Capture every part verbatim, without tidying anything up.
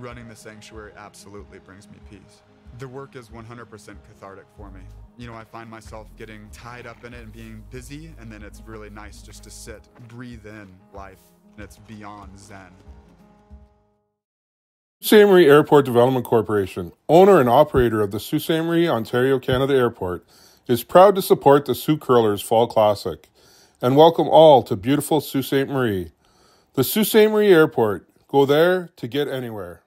running the sanctuary absolutely brings me peace. The work is one hundred percent cathartic for me. You know, I find myself getting tied up in it and being busy, and then it's really nice just to sit, breathe in life, and it's beyond zen. Sault Ste. Marie Airport Development Corporation, owner and operator of the Sault Ste. Marie, Ontario, Canada Airport, is proud to support the Soo Curlers Fall Classic and welcome all to beautiful Sault Ste. Marie. The Sault Ste. Marie Airport, go there to get anywhere.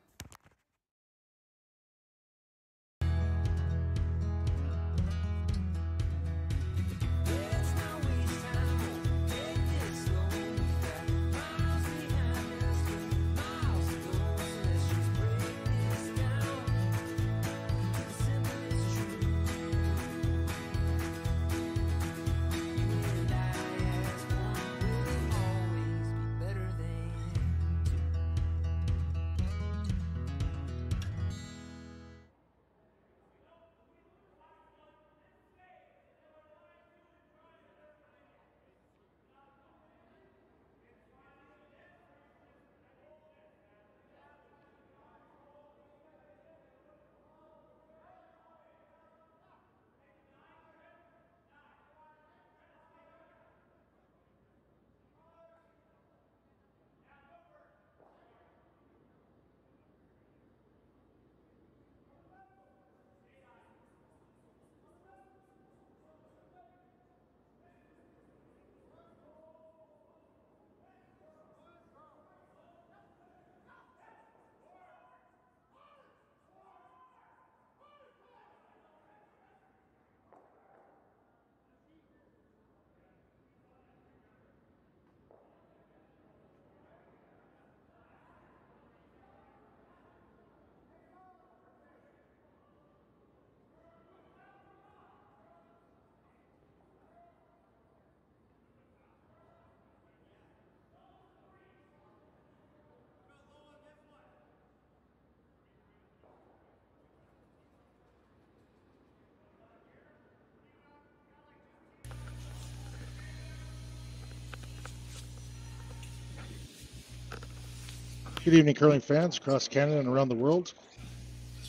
Good evening, curling fans across Canada and around the world,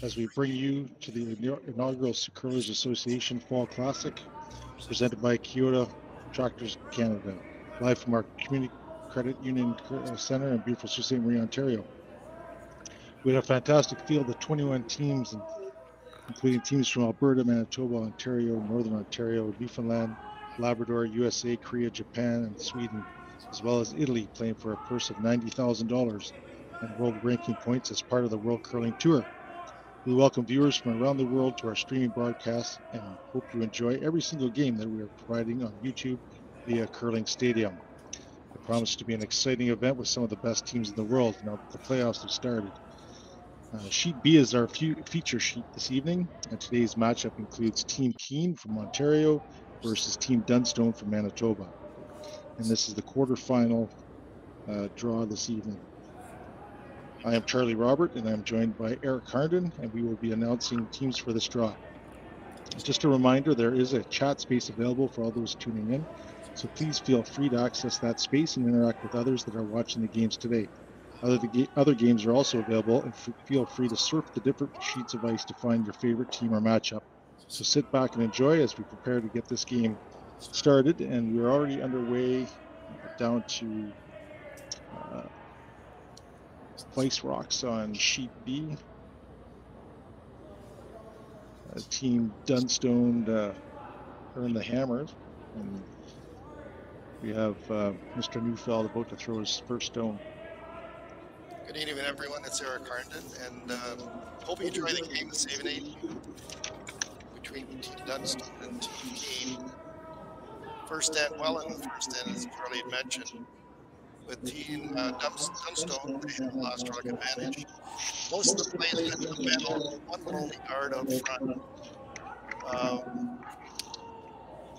as we bring you to the inaugural Soo Curlers Association Fall Classic, presented by KIOTI Tractors Canada, live from our Community Credit Union Centre in beautiful Sault Ste. Marie, Ontario. We had a fantastic field of twenty-one teams, including teams from Alberta, Manitoba, Ontario, Northern Ontario, Newfoundland, Labrador, U S A, Korea, Japan, and Sweden, as well as Italy, playing for a purse of ninety thousand dollars. And world ranking points as part of the World Curling Tour. We welcome viewers from around the world to our streaming broadcast and hope you enjoy every single game that we are providing on YouTube via Curling Stadium. I promise to be an exciting event with some of the best teams in the world. Now the playoffs have started. Uh, sheet B is our fe feature sheet this evening, and today's matchup includes Team Kean from Ontario versus Team Dunstone from Manitoba. And this is the quarterfinal uh, draw this evening. I am Charlie Robert, and I'm joined by Eric Carden, and we will be announcing teams for this draw. Just a reminder, there is a chat space available for all those tuning in, so please feel free to access that space and interact with others that are watching the games today. Other, the, other games are also available, and feel free to surf the different sheets of ice to find your favorite team or matchup. So sit back and enjoy as we prepare to get this game started, and we're already underway down to Uh, Vice Rocks on sheet B. Uh, Team Dunstone uh, earned the hammer, and we have uh, Mister Neufeld about to throw his first stone. Good evening, everyone. It's Eric Carden, and um, hope you enjoy the game this evening between Team Dunstone and Team Kean. First end Welland, first end, as Charlie mentioned. With Team uh, Dunstone, they have lost rock advantage. Most of the plays in the middle, one little yard out front. Um,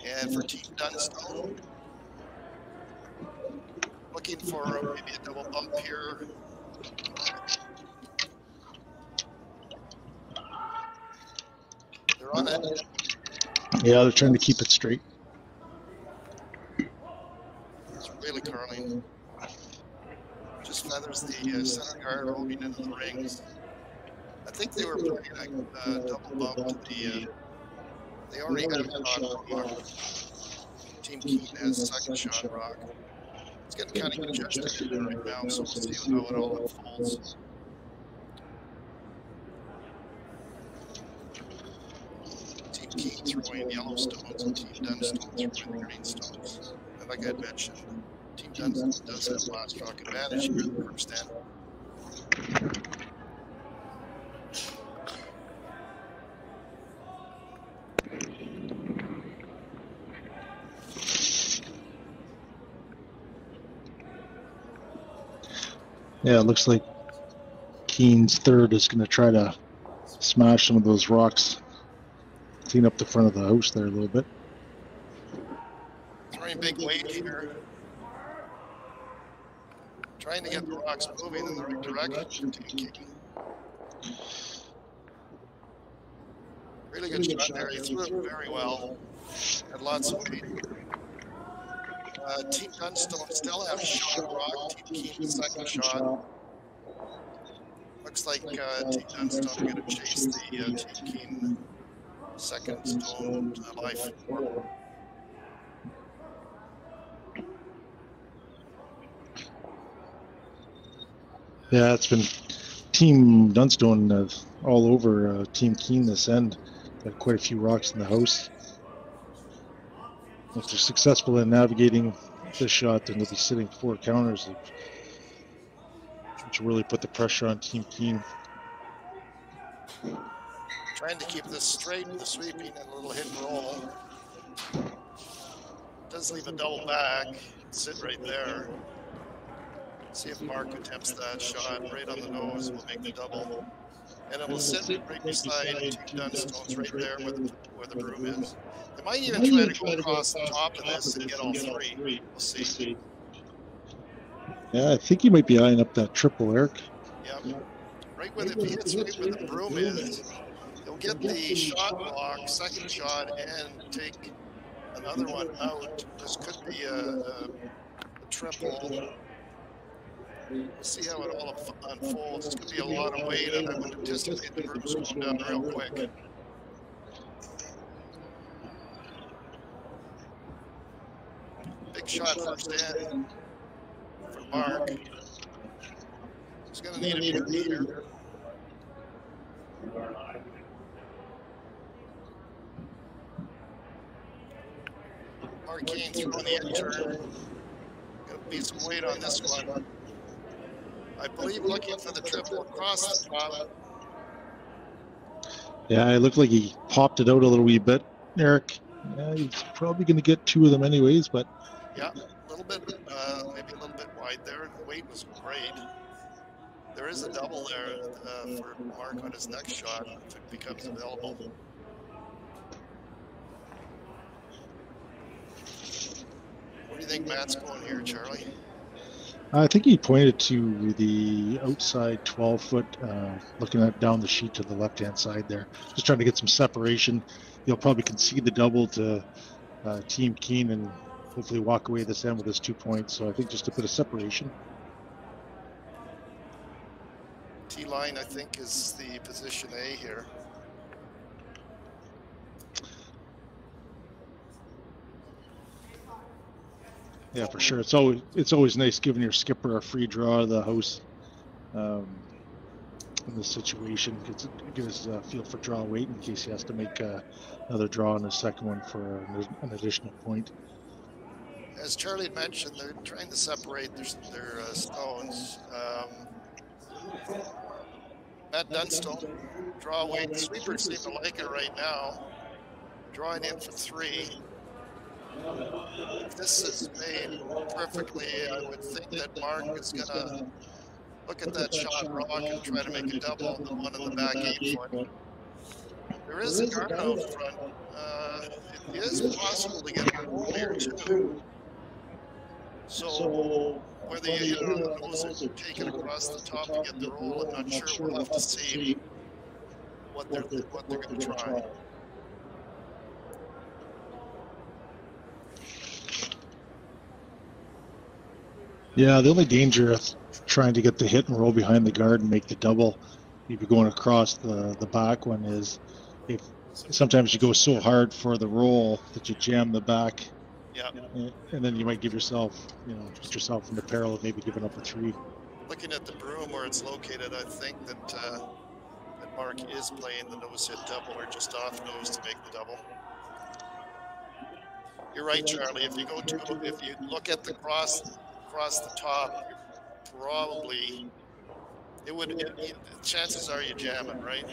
and for Team Dunstone, looking for uh, maybe a double bump here. They're on it. Yeah, they're trying to keep it straight. It's really curling. Feathers the uh, center guard rolling into the rings. I think they were playing like a uh, double bump to the, uh, they already had a shot rock. Team Kean has a second shot rock. It's getting kind of congested in there right now, so we'll see how it all unfolds. Team Kean throwing yellow stones and Team Dunstone throwing green stones. And like I had mentioned, Team Dunstone does have last rock advantage here in the first end. Yeah, it looks like Kean's third is going to try to smash some of those rocks, clean up the front of the house there a little bit. Throwing big weight here. Trying to get the rocks moving in the right direction. Really good shot there. He threw it very well. Had lots of weight. Uh, Team Dunstone still have a shot rock. Team Kean second shot. Looks like uh, Team Dunstone going to chase the uh, Team Kean second stone to the life four. Yeah, it's been Team Dunstone uh, all over uh, Team Kean this end. Got quite a few rocks in the house. If they're successful in navigating this shot, then they'll be sitting four counters, which will really put the pressure on Team Kean. Trying to keep this straight with the sweeping and a little hit and roll. Does leave a double back, sit right there. See if Mark attempts that shot right on the nose, will make the double. And it will sit right beside Team Dunstone's right there where the, where the broom is. They might even try to go across the top of this and get all three. We'll see. Yeah, I think you might be eyeing up that triple, Eric. Yeah. Right where the, if he hits right where the broom is, he'll get the shot block, second shot, and take another one out. This could be a, a, a triple. We'll see how it all unfolds. It's going to be a lot of weight, and I would anticipate the group's going down real quick. Big shot first in for Mark. He's going to need a big leader. Mark Kean throwing the end turn. Going to be some weight on this one. I believe looking for the triple across the top. Yeah, it looked like he popped it out a little wee bit, Eric. Yeah, he's probably going to get two of them anyways, but... Yeah, a little bit, uh, maybe a little bit wide there. The weight was great. There is a double there uh, for Mark on his next shot if it becomes available. What do you think Matt's going here, Charlie? I think he pointed to the outside twelve foot, uh, looking at down the sheet to the left-hand side there. Just trying to get some separation. He'll probably concede the double to uh, Team Kean and hopefully walk away this end with his two points. So I think just a bit of separation. T-line, I think, is the position A here. Yeah, for sure. It's always it's always nice giving your skipper a free draw of the house um, in this situation. It gives a feel for draw weight in case he has to make uh, another draw on the second one for an, an additional point. As Charlie mentioned, they're trying to separate their, their uh, stones. Um, Matt Dunstone, draw weight. The sweepers seem to like it right now. Drawing in for three. If this is made perfectly, I would think that Mark is going to look at that shot rock and try to make a double on the one in the back eight foot. There is a guard out front. Uh, it is possible to get a roll here too. So whether you hit it on the nose or take it across the top to get the roll, I'm not sure. We'll have to see what they're, what they're going to try. Yeah, the only danger of trying to get the hit and roll behind the guard and make the double. If you're going across the, the back one is, if sometimes you go so hard for the roll that you jam the back. Yeah. And then you might give yourself, you know, put yourself in the peril of maybe giving up a three. Looking at the broom where it's located, I think that, uh, that Mark is playing the nose hit double or just off nose to make the double. You're right, Charlie. If you go to, if you look at the cross, cross the top, you're probably it would. It, it, chances are you jamming, right?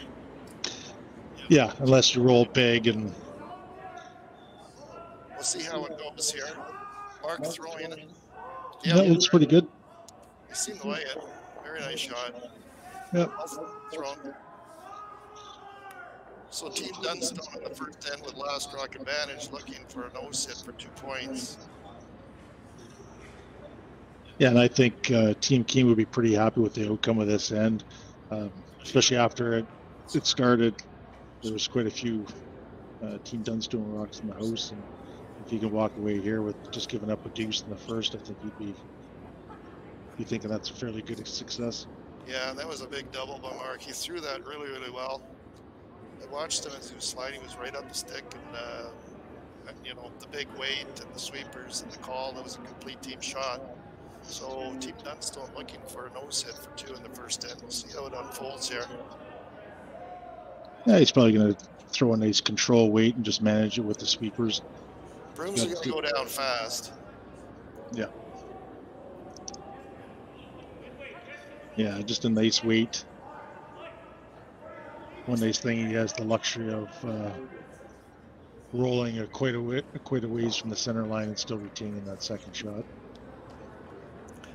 Yeah. Yeah, unless you roll big, and we'll see how it goes here. Mark throwing. Yeah, that looks pretty good. You see the way it. Very nice shot. Yep. Thrown. So Team Dunstone in the first end with last rock advantage, looking for a nose hit for two points. Yeah, and I think uh, Team Kean would be pretty happy with the outcome of this end, um, especially after it, it started. There was quite a few uh, Team Dunstone rocks in the house, and if you can walk away here with just giving up a deuce in the first, I think you'd be be thinking that's a fairly good success. Yeah, that was a big double by Mark. He threw that really, really well. I watched him as he was sliding. He was right up the stick, and, uh, and you know, the big weight and the sweepers and the call. That was a complete team shot. So Team Dunstone looking for a nose hit for two in the first end. We'll see how it unfolds here. Yeah, he's probably going to throw a nice control weight and just manage it with the sweepers. Brooms are going to go down fast. Yeah. Yeah, just a nice weight. One nice thing, he has the luxury of uh, rolling a quite a, way, quite a ways from the center line and still retaining that second shot.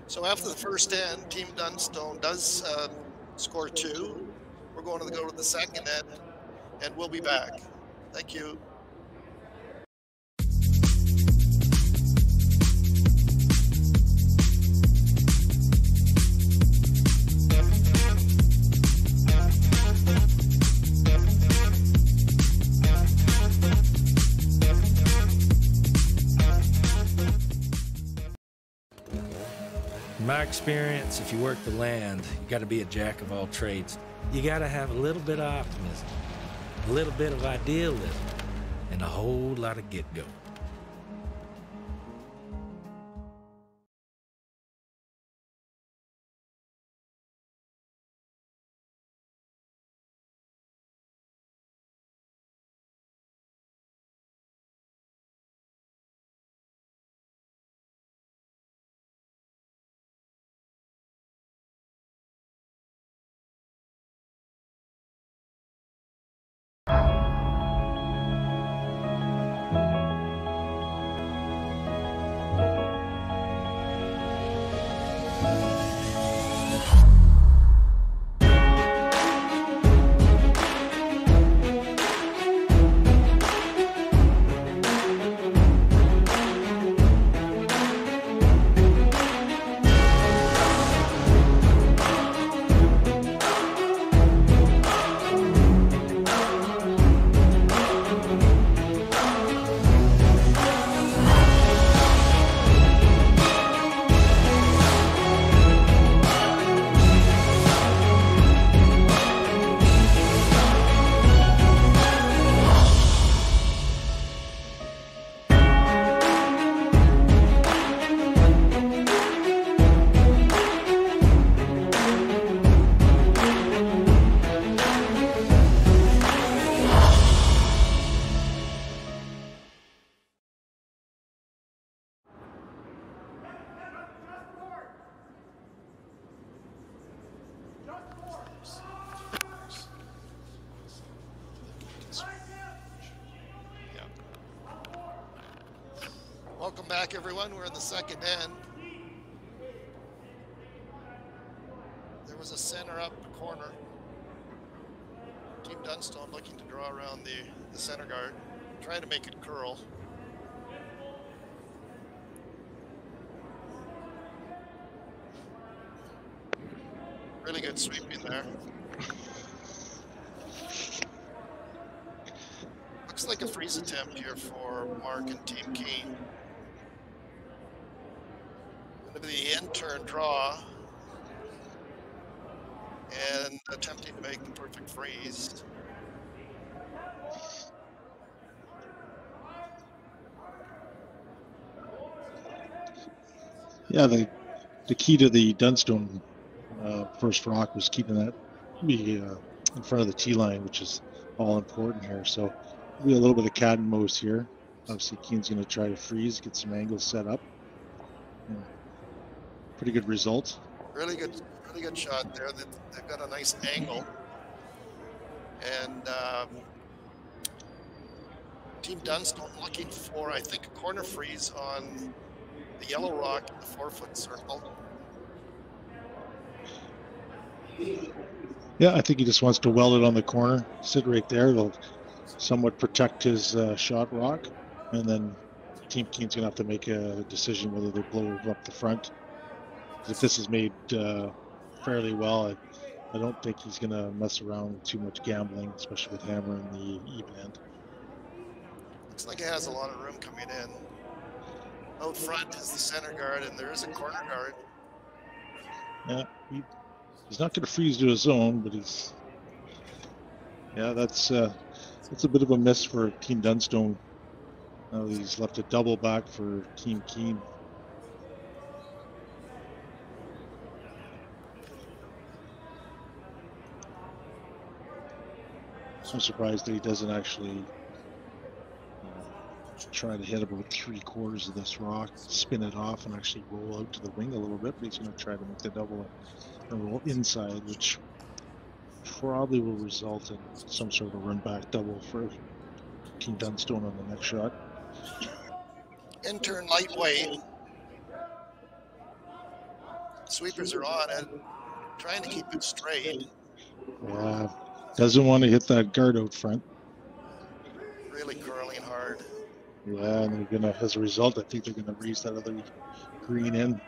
So after the first end, Team Dunstone does uh, score two. We're going to go to the second end, and we'll be back. Thank you. In my experience, if you work the land, you got to be a jack of all trades. You got to have a little bit of optimism, a little bit of idealism, and a whole lot of get-go. Welcome back, everyone. We're in the second end. There was a center up the corner. Team Dunstone looking to draw around the, the center guard, trying to make it curl. Really good sweeping there. Looks like a freeze attempt here for Mark and Team Kean. The in-turn draw, and attempting to make the perfect freeze. Yeah, the the key to the Dunstone uh, first rock was keeping that be uh, in front of the tee line, which is all important here. So we have a little bit of cat and mouse here. Obviously, Kean's going to try to freeze, get some angles set up. Yeah. Pretty good result. Really good, really good shot there. They've got a nice angle, and um, Team Dunstone looking for, I think, a corner freeze on the yellow rock in the four-foot circle. Yeah, I think he just wants to weld it on the corner, sit right there. It'll somewhat protect his uh, shot rock, and then Team Kean's gonna have to make a decision whether they blow up the front. If this is made uh, fairly well, I, I don't think he's gonna mess around with too much gambling, especially with hammer in the E band. Looks like it has a lot of room coming in. Out front is the center guard, and there is a corner guard. Yeah, he, he's not gonna freeze to his own, but he's, yeah, that's uh, that's a bit of a miss for Team Dunstone. Now he's left a double back for Team Kean. I'm surprised that he doesn't actually uh, try to hit about three quarters of this rock, spin it off, and actually roll out to the wing a little bit. But he's going to try to make the double and roll inside, which probably will result in some sort of run back double for Team Dunstone on the next shot. Intern lightweight. Sweepers are on it, trying to keep it straight. Yeah. Doesn't want to hit that guard out front. Really curling hard. Yeah, and they're gonna, as a result, I think they're gonna raise that other green in.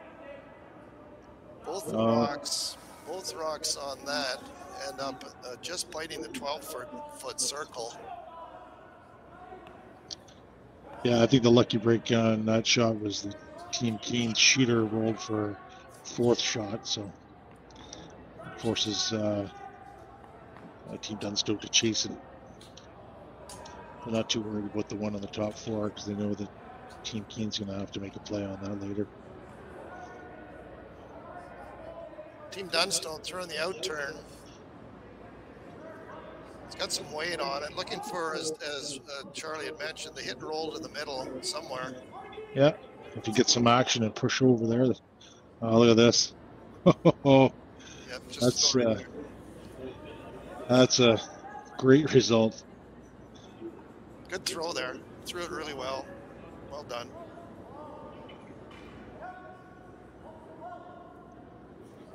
Both uh, rocks, both rocks on that end up uh, just biting the twelve foot circle. Yeah, I think the lucky break on that shot was the Team Kean shooter rolled for fourth shot, so it forces uh, Uh, Team Dunstone to chase it. They're not too worried about the one on the top floor because they know that Team Kean's going to have to make a play on that later. Team Dunstone throwing the out turn. It's got some weight on it. Looking for, as, as uh, Charlie had mentioned, the hit and roll to the middle somewhere. Yeah, if you get some action and push over there. Oh, look at this. Oh, yep, just that's. Right uh, there. That's a great result. Good throw there. Threw it really well. Well done.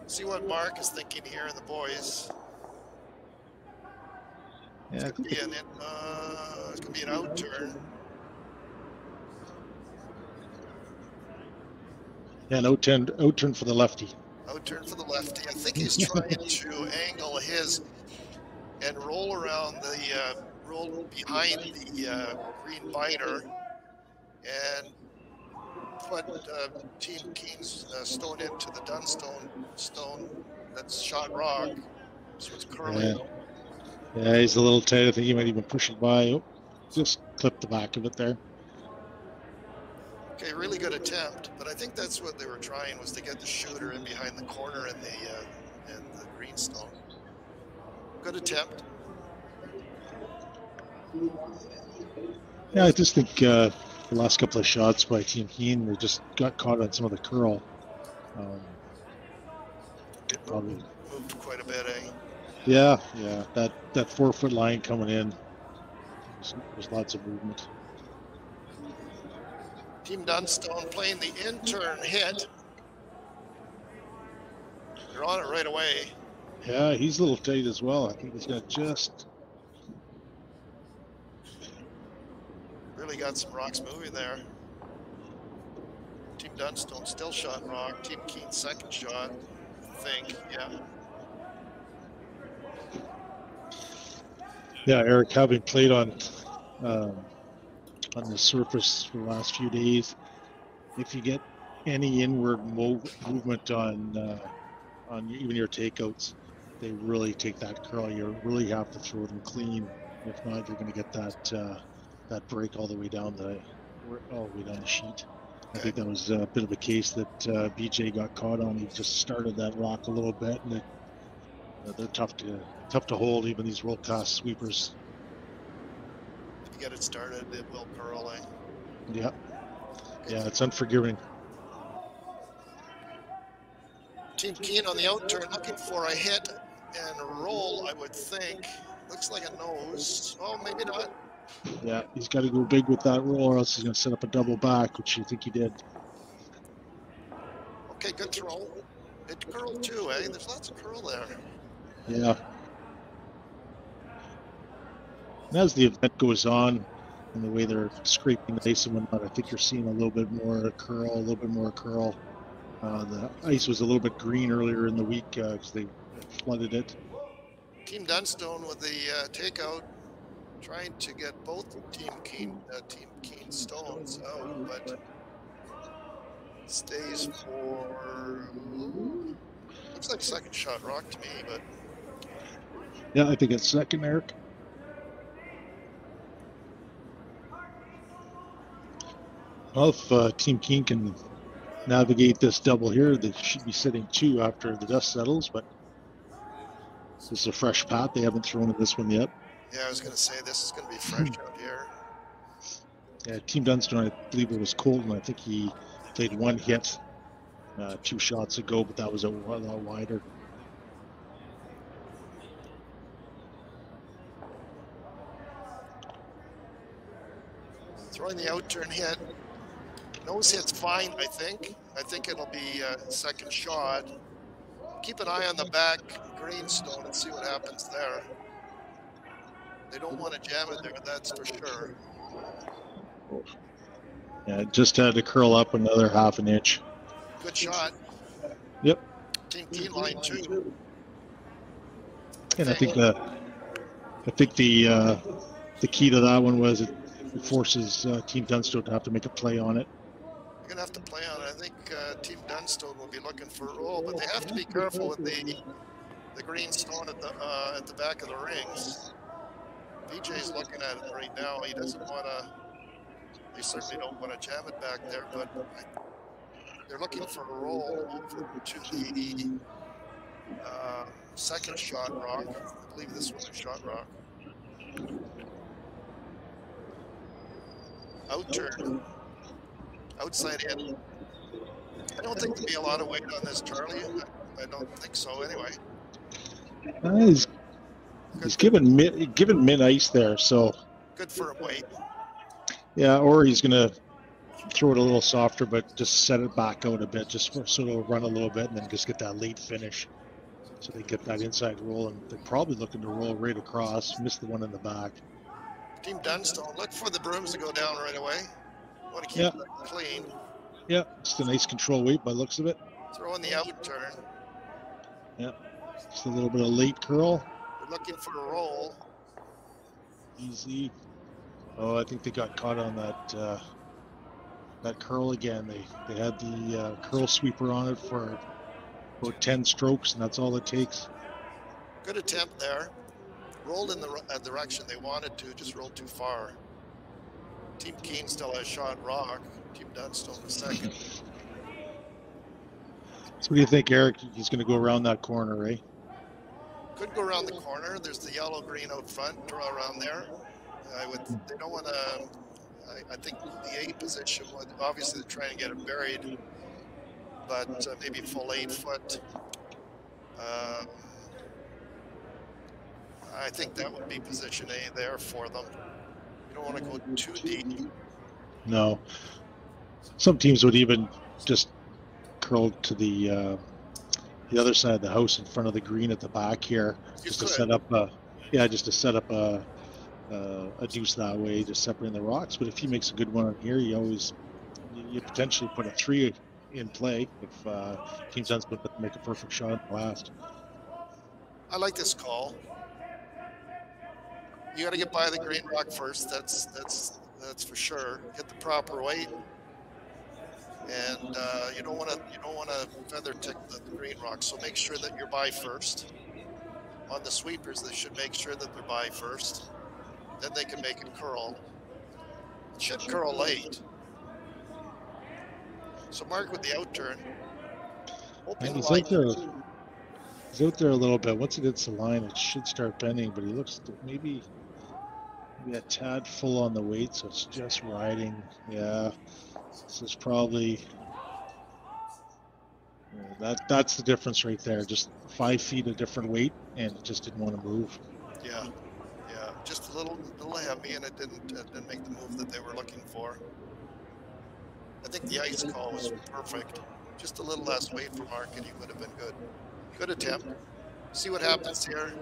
See what Mark is thinking here in the boys. Yeah, it could be an, uh, it could be an out turn. Yeah, an out turn, out turn for the lefty. Out turn for the lefty. I think he's trying to angle his and roll around the uh, roll behind the uh, green biter and put uh, Team Kean's uh, stone into the Dunstone stone that's shot rock. So it's curling. Yeah. Yeah, he's a little tight. I think he might even push it by. Oh, just clip the back of it there. Okay, really good attempt, but I think that's what they were trying, was to get the shooter in behind the corner and the uh, and the green stone. Good attempt. Yeah, I just think uh, the last couple of shots by Team Kean, they just got caught on some of the curl. Um, it probably moved quite a bit, eh? Yeah, yeah. That that four foot line coming in. There's, there's lots of movement. Team Dunstone playing the intern hit. They're on it right away. Yeah, he's a little tight as well. I think he's got just... Really got some rocks moving there. Team Dunstone still shot rock. Team Kean second shot, I think, yeah. Yeah, Eric, having played on uh, on the surface for the last few days, if you get any inward move, movement on, uh, on even your takeouts, they really take that curl. You really have to throw them clean. If not, you're going to get that uh, that break all the way down the all the way down the sheet. I think that was a bit of a case that uh, B J got caught on. He just started that rock a little bit, and it, uh, they're tough to tough to hold. Even these world class sweepers. If you get it started, it will curl. Eh? Yeah, yeah, it's unforgiving. Team Kean on the out turn, looking for a hit and a roll. I would think. Looks like a nose. Oh, maybe not. Yeah, he's got to go big with that roll, or else he's going to set up a double back, which you think he did. Okay, good throw. It curled too, eh? There's lots of curl there. Yeah. And as the event goes on, and the way they're scraping the ice and whatnot, I think you're seeing a little bit more curl, a little bit more curl. Uh, the ice was a little bit green earlier in the week because uh, they flooded it. Team Dunstone with the uh, takeout. Trying to get both Team Kean, uh, Team Kean stones out, but stays for, looks like second shot rock to me, but. Yeah, I think it's second, Eric. Well, if uh, Team Kean can navigate this double here, they should be sitting two after the dust settles, but this is a fresh pot. They haven't thrown at this one yet. Yeah, I was going to say, this is going to be fresh out here. Yeah, Team Dunstone, I believe it was Colton. I think he played one hit uh, two shots ago, but that was a lot wider. Throwing the out turn hit. Nose hit's fine, I think. I think it'll be uh, second shot. Keep an eye on the back greenstone and see what happens there. They don't want to jam it there, that's for sure. Yeah, just had to curl up another half an inch. Good shot. Yep. Team Kean line two. And I think the, I think the uh, the key to that one was it forces uh, Team Dunstone to have to make a play on it. You're gonna have to play on it. I think uh, Team Dunstone will be looking for oh, but they have to be careful with the the green stone at the uh, at the back of the rings. D J's looking at it right now. He doesn't want to, they certainly don't want to jam it back there, but they're looking for a roll over to the uh, second shot rock. I believe this was a shot rock. Out turn. Outside in. I don't think there'll be a lot of weight on this, Charlie. I, I don't think so, anyway. Nice. He's given mid, given mid ice there, so good for a weight. Yeah, or he's gonna throw it a little softer, but just set it back out a bit, just sort of run a little bit, and then just get that late finish. So they get that inside roll, and they're probably looking to roll right across. Miss the one in the back. Team Dunstone, look for the brooms to go down right away. Want to keep yeah. it clean. Yeah, just a nice control weight by looks of it. Throw in the out turn. Yeah, just a little bit of late curl. Looking for a roll. Easy. Oh, I think they got caught on that uh, that curl again. They they had the uh, curl sweeper on it for about ten strokes, and that's all it takes. Good attempt there. Rolled in the uh, direction they wanted to, just rolled too far. Team Kean still has shot rock. Team Dunstone in second. So what do you think, Eric? He's going to go around that corner, right? Could go around the corner. There's the yellow green out front, draw around there. I would, they don't want to, I, I think the eight position would, obviously they're trying to get it buried, but uh, maybe full eight foot. Um, I think that would be position A there for them. You don't want to go too deep. No. Some teams would even just curl to the, uh, the other side of the house in front of the green at the back here, you just could. to set up a, yeah, just to set up a, a, a deuce that way, just separating the rocks. But if he makes a good one on here, you always, you potentially put a three in play if uh, Team Dunstone make a perfect shot at the last. I like this call. You got to get by the green rock first. That's that's that's for sure. Hit the proper weight. And uh, you don't want to you don't want to feather tick the green rock, so make sure that you're by first. on the sweepers, they should make sure that they're by first. Then they can make it curl. It shouldn't curl late. So Mark with the outturn. Hoping he's, out there, he's out there a little bit. Once it hits the line, it should start bending, but he looks maybe, maybe a tad full on the weight, so it's just riding. Yeah, this is probably... Yeah, that that's the difference right there. Just five feet of different weight, and it just didn't want to move. Yeah, yeah, just a little, little heavy, and it didn't, it didn't make the move that they were looking for. I think the ice call was perfect. Just a little less weight for Mark, and he would have been good. Good attempt. See what happens here.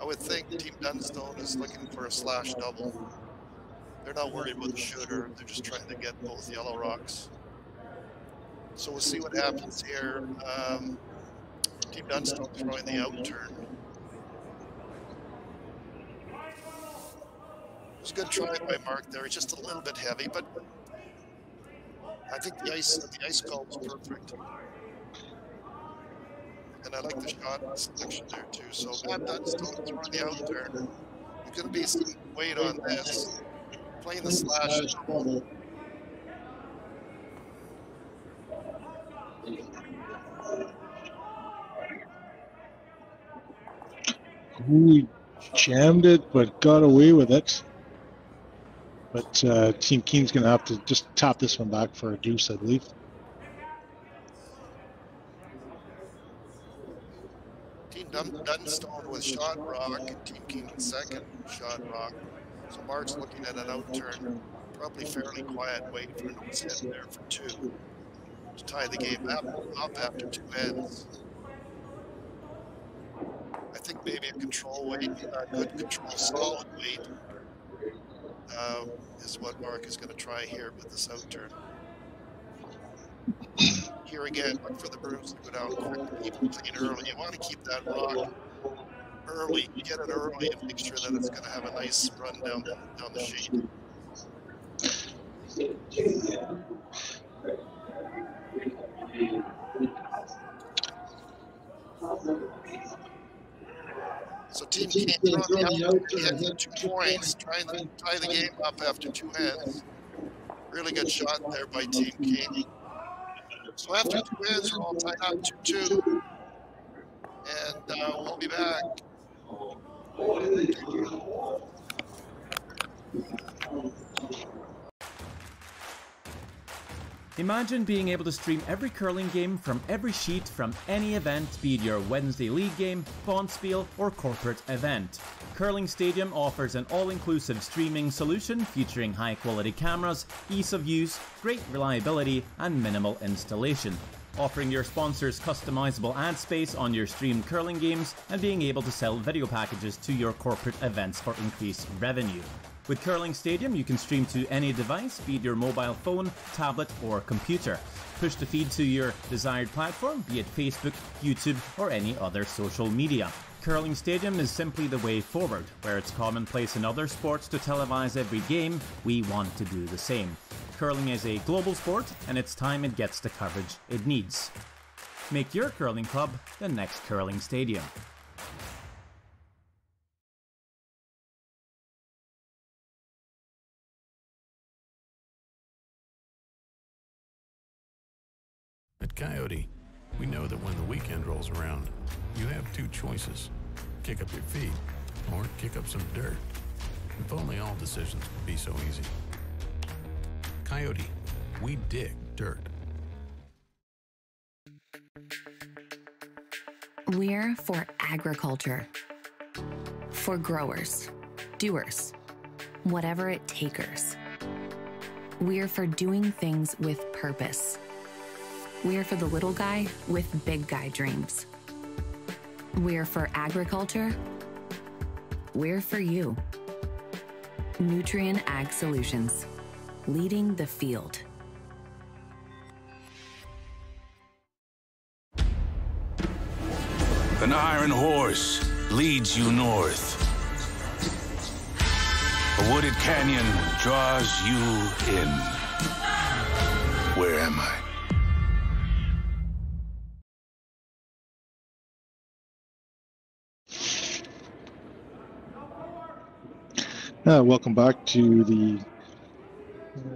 I would think Team Dunstone is looking for a slash double. They're not worried about the shooter. They're just trying to get both yellow rocks. So we'll see what happens here. Um, Team Dunstone throwing the out turn. It was a good try by Mark there. It's just a little bit heavy, but I think the ice the ice call was perfect. And I like the shot selection there too. So Matt Dunstone throwing the out turn. There's going to be some weight on this. Playing the slash double. We jammed it, but got away with it. But uh, Team Kean's going to have to just tap this one back for a deuce, I believe. Team Dun Dunstone with shot rock, and Team Kean with second shot rock. So Mark's looking at an out turn, probably fairly quiet, waiting for him to hit there for two. To tie the game up, up after two ends. I think maybe a control weight, a good control, solid weight uh, is what Mark is going to try here with this out turn. Here again, look for the brooms to go down quick. Keep it clean early. You want to keep that rock early. You get it early and make sure that it's going to have a nice run down the, down the sheet. So Team Kean throwing the out, he had two points, trying to tie the game up after two ends. Really good shot there by Team Kean. So after two ends, we're all tied up two two. And uh, we'll be back. Imagine being able to stream every curling game from every sheet from any event, be it your Wednesday league game, Bonspiel, or corporate event. Curling Stadium offers an all-inclusive streaming solution featuring high-quality cameras, ease of use, great reliability, and minimal installation. Offering your sponsors customizable ad space on your streamed curling games and being able to sell video packages to your corporate events for increased revenue. With Curling Stadium, you can stream to any device, be it your mobile phone, tablet, or computer. Push the feed to your desired platform, be it Facebook, YouTube, or any other social media. Curling Stadium is simply the way forward. Where it's commonplace in other sports to televise every game, we want to do the same. Curling is a global sport, and it's time it gets the coverage it needs. Make your curling club the next Curling Stadium. Coyote, we know that when the weekend rolls around, you have two choices. Kick up your feet or kick up some dirt. If only all decisions would be so easy. Coyote, we dig dirt. We're for agriculture. For growers, doers, whatever it takers. We're for doing things with purpose. We're for the little guy with big guy dreams. We're for agriculture. We're for you. Nutrien Ag Solutions, leading the field. An iron horse leads you north. A wooded canyon draws you in. Where am I? Uh, welcome back to the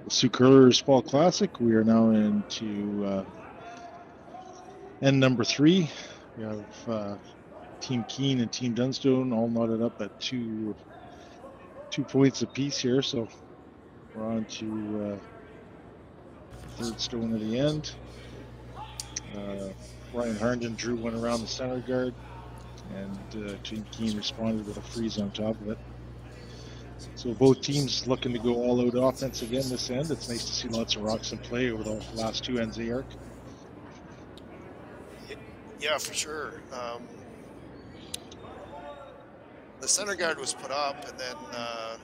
Soo Curlers Fall Classic. We are now into uh, end number three. We have uh, Team Kean and Team Dunstone all knotted up at two two points apiece here. So we're on to uh, third stone of the end. Uh, Ryan Harnden drew one around the center guard, and uh, Team Kean responded with a freeze on top of it. So both teams looking to go all out offense again this end. It's nice to see lots of rocks in play over the last two ends, Eric. Yeah, for sure. Um, the center guard was put up, and then uh,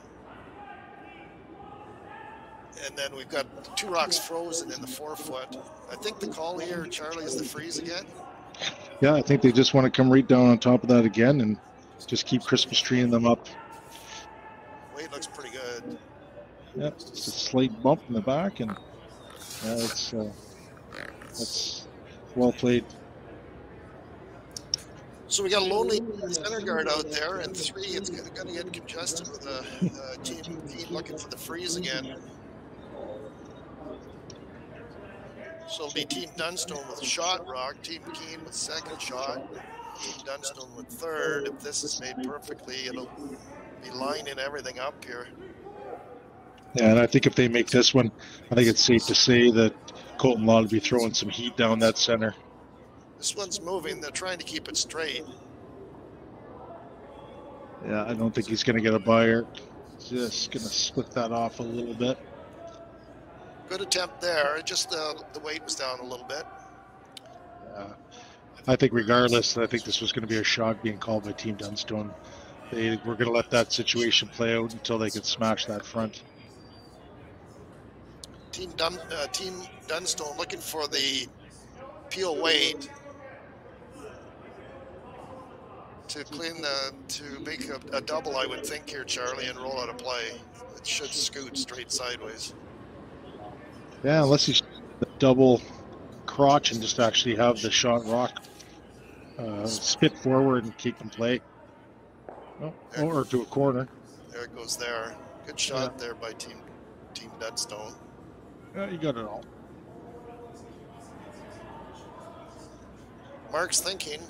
and then we've got two rocks frozen in the forefoot. I think the call here, Charlie, is the freeze again. Yeah, I think they just want to come right down on top of that again and just keep Christmas treeing them up. It looks pretty good. Yep, it's a slight bump in the back, and that's uh, that's uh, well played. So we got a lonely center guard out there, and three, it's going to get congested with a uh, team looking for the freeze again. So it'll be Team Dunstone with shot rock, Team Kean with second shot, Team Dunstone with third. If this is made perfectly, it'll be lining everything up here. Yeah, and I think if they make this one, I think it's safe to say that Colton Lott will be throwing some heat down that center. This one's moving. They're trying to keep it straight. Yeah, I don't think he's going to get a buyer. Just going to split that off a little bit. Good attempt there. Just uh, the weight was down a little bit. Yeah. I think regardless, I think this was going to be a shot being called by Team Dunstone. They were going to let that situation play out until they could smash that front. Team, Dun uh, Team Dunstone looking for the peel weight to clean the, to make a, a double, I would think here, Charlie, and roll out of play. It should scoot straight sideways. Yeah, unless he's the double crotch and just actually have the shot rock uh, spit forward and keep them play. Oh, or to a corner. There it goes there. Good shot yeah. there by Team Team Dunstone. Yeah, you got it all. Mark's thinking.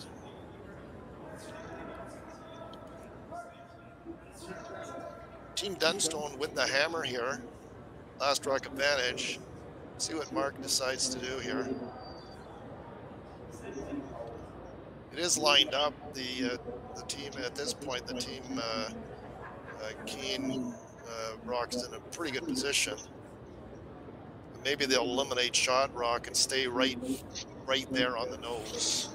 Team Dunstone with the hammer here. Last rock advantage. See what Mark decides to do here. It is lined up. The uh, the team at this point, the team uh, uh, Kean uh, rock's in a pretty good position. Maybe they'll eliminate shot rock and stay right, right there on the nose.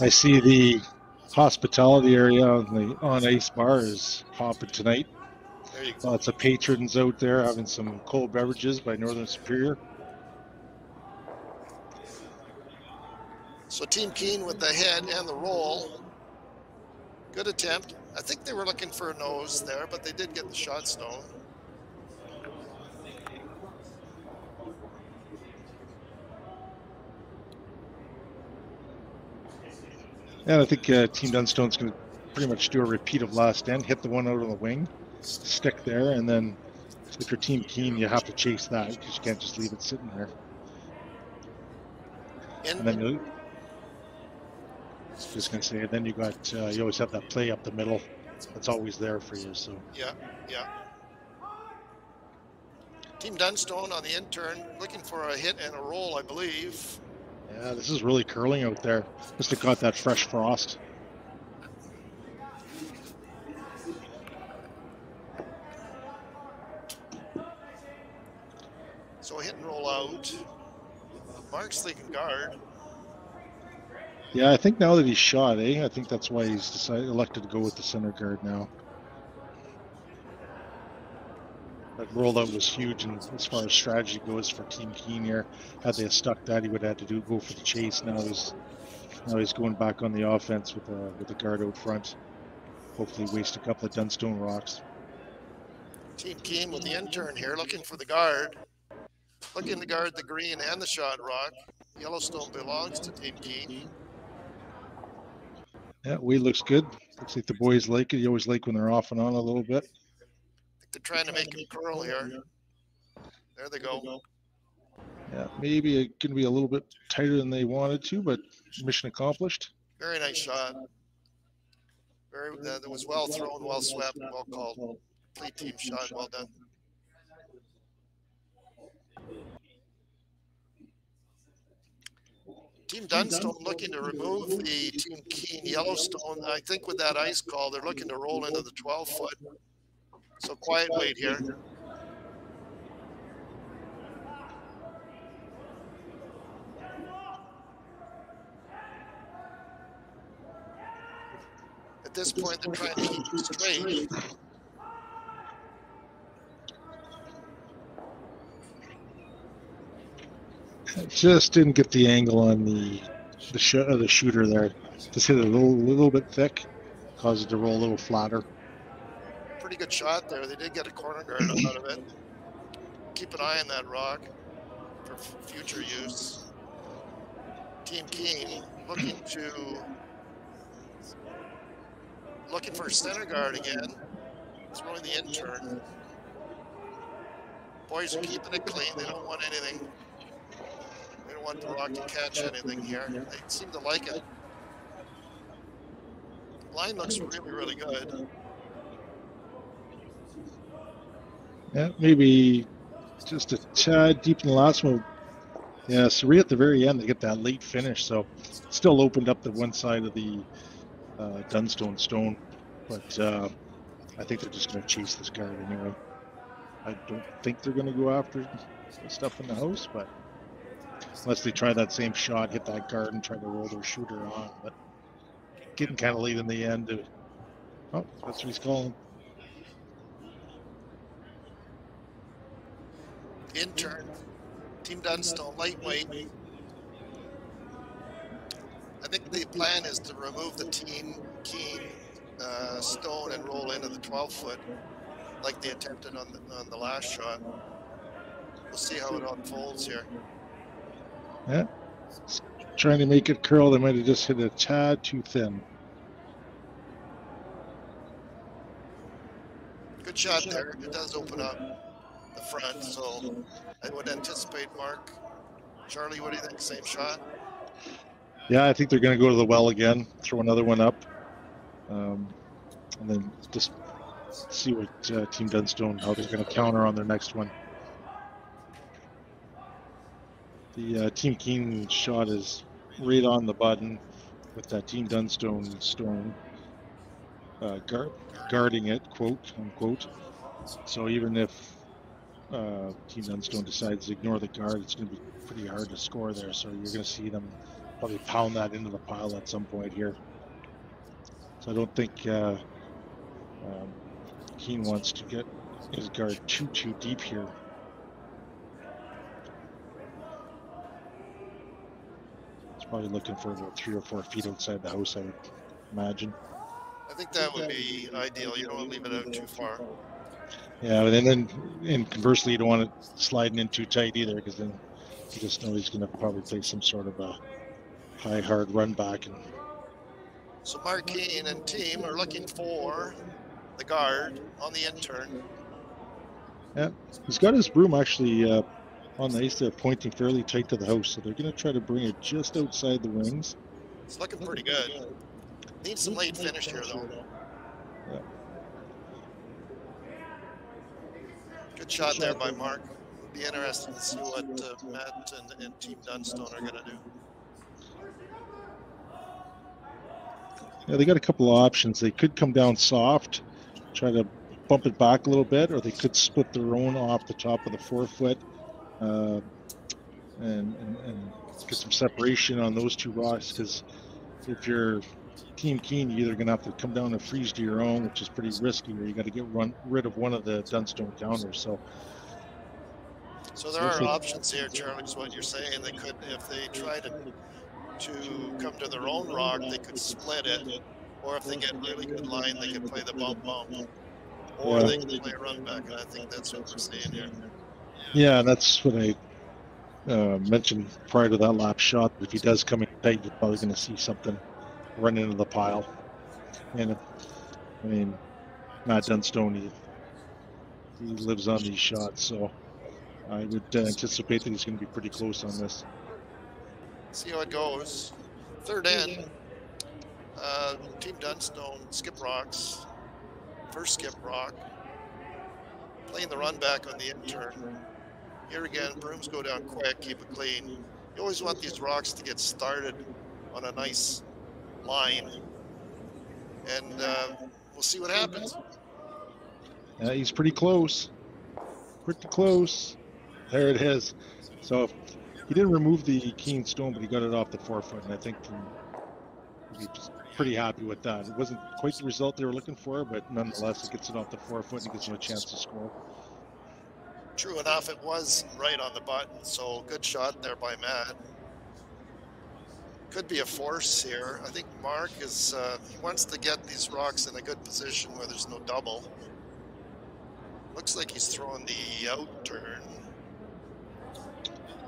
I see the hospitality area on the on ice bar is popping tonight. Lots of patrons out there having some cold beverages by Northern Superior. So Team Kean with the head and the roll. Good attempt. I think they were looking for a nose there, but they did get the shot stone. And I think uh, Team Dunstone's going to pretty much do a repeat of last end, hit the one out on the wing. Stick there, and then if you're Team Kean, you have to chase that because you can't just leave it sitting there. And, and then you, I was just gonna say, then you got uh, you always have that play up the middle. That's always there for you. So yeah, yeah. Team Dunstone on the intern looking for a hit and a roll, I believe. Yeah, this is really curling out there. Must have got that fresh frost. So hit and roll out. Mark's thinking guard. Yeah, I think now that he's shot, eh? I think that's why he's decided, elected to go with the center guard now. That rollout was huge, and as far as strategy goes for Team Kean here, had they stuck that, he would have had to do go for the chase. Now he's now he's going back on the offense with the with the guard out front. Hopefully, waste a couple of Dunstone rocks. Team Kean with the intern here, looking for the guard. Looking to guard the green and the shot rock. Yellowstone belongs to Team Kean. Yeah, Wade looks good. Looks like the boys like it. You always like when they're off and on a little bit. I think they're trying to make him curl here. There they go. Yeah, maybe it can be a little bit tighter than they wanted to, but mission accomplished. Very nice shot. Very, uh, that was well thrown, well swept, well called. Complete team shot. Well done. Team Dunstone looking to remove the Team Kean Yellowstone. I think with that ice call, they're looking to roll into the twelve foot. So quiet wait here. At this point, they're trying to keep it straight. I just didn't get the angle on the the, sh uh, the shooter there. Just hit it a little, little bit thick, caused it to roll a little flatter. Pretty good shot there. They did get a corner guard out of it. Keep an eye on that rock for future use. Team Kean looking to looking for center guard again. Throwing the intern. Boys are keeping it clean. They don't want anything. Want the rock to catch anything here. They seem to like it. Line looks really, really good. Yeah, maybe just a tad deep in the last one. Yeah, Suri at the very end, they get that late finish, so still opened up the one side of the uh, Dunstone stone. But uh, I think they're just going to chase this guard anyway. I don't think they're going to go after stuff in the house, but unless they try that same shot, hit that guard and try to roll their shooter on. But getting kind of late in the end. Of, oh, that's what he's calling. Intern. Team Dunstone, lightweight. I think the plan is to remove the Team Kean uh, stone and roll into the twelve foot like they attempted on the, on the last shot. We'll see how it unfolds here. Yeah, trying to make it curl. They might have just hit a tad too thin. Good shot there. It does open up the front, so I would anticipate Mark. Charlie, what do you think? Same shot? Yeah, I think they're going to go to the well again, throw another one up, um, and then just see what uh, Team Dunstone, how they're going to counter on their next one. The uh, Team Kean shot is right on the button with that Team Dunstone stone uh, guard, guarding it, quote unquote. So even if uh, Team Dunstone decides to ignore the guard, it's going to be pretty hard to score there. So you're going to see them probably pound that into the pile at some point here. So I don't think uh, um, Kean wants to get his guard too, too deep here. Probably looking for about three or four feet outside the house, I would imagine. I think that would be ideal. You don't want to leave it out too far. Yeah, and then and conversely, you don't want it sliding in too tight either, because then you just know he's going to probably play some sort of a high, hard run back. And so Mark Kean and team are looking for the guard on the intern. Yeah, he's got his broom actually. Uh, on the ice, they're pointing fairly tight to the house, so they're going to try to bring it just outside the wings. It's looking pretty good. Needs some late finish here, though. Yeah. Good shot there by Mark. Be interesting to see what uh, Matt and, and Team Dunstone are going to do. Yeah, they got a couple of options. They could come down soft, try to bump it back a little bit, or they could split their own off the top of the forefoot. Uh, and, and, and get some separation on those two rocks, because if you're Team Kean, you're either going to have to come down and freeze to your own, which is pretty risky, or you got to get run, rid of one of the Dunstone counters. So, so there are options here, Charlie, is what you're saying. They could, if they try to to come to their own rock, they could split it, or if they get really good line, they could play the bump bump, or yeah. They can play a run back, and I think that's what we're seeing here. Yeah, that's what I uh, mentioned prior to that lap shot, if he does come in tight, you're probably going to see something run into the pile. And I mean, Matt Dunstone, he, he lives on these shots, so I would anticipate that he's going to be pretty close on this. See how it goes. Third end, uh, Team Dunstone, skip rocks. First skip rock. Playing the run back on the in-turn. Here again, brooms go down quick, keep it clean. You always want these rocks to get started on a nice line. And uh, we'll see what happens. Yeah, he's pretty close. Pretty close. There it is. So if he didn't remove the Kean stone, but he got it off the forefoot, and I think he was pretty happy with that. It wasn't quite the result they were looking for, but nonetheless, it gets it off the forefoot and gives him a chance to score. True enough, it was right on the button, so good shot there by Matt. Could be a force here. I think Mark is uh, he wants to get these rocks in a good position where there's no double. Looks like he's throwing the out turn.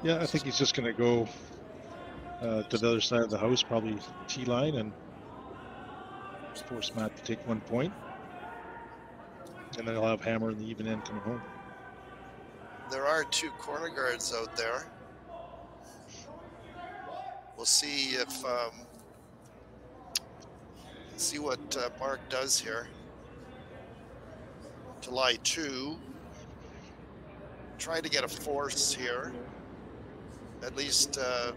Yeah, I think he's just going to go uh, to the other side of the house, probably T line, and force Matt to take one point. And then he'll have Hammer in the even end coming home. There are two corner guards out there. We'll see if um, see what uh, Mark does here. July two, trying to get a force here, at least uh,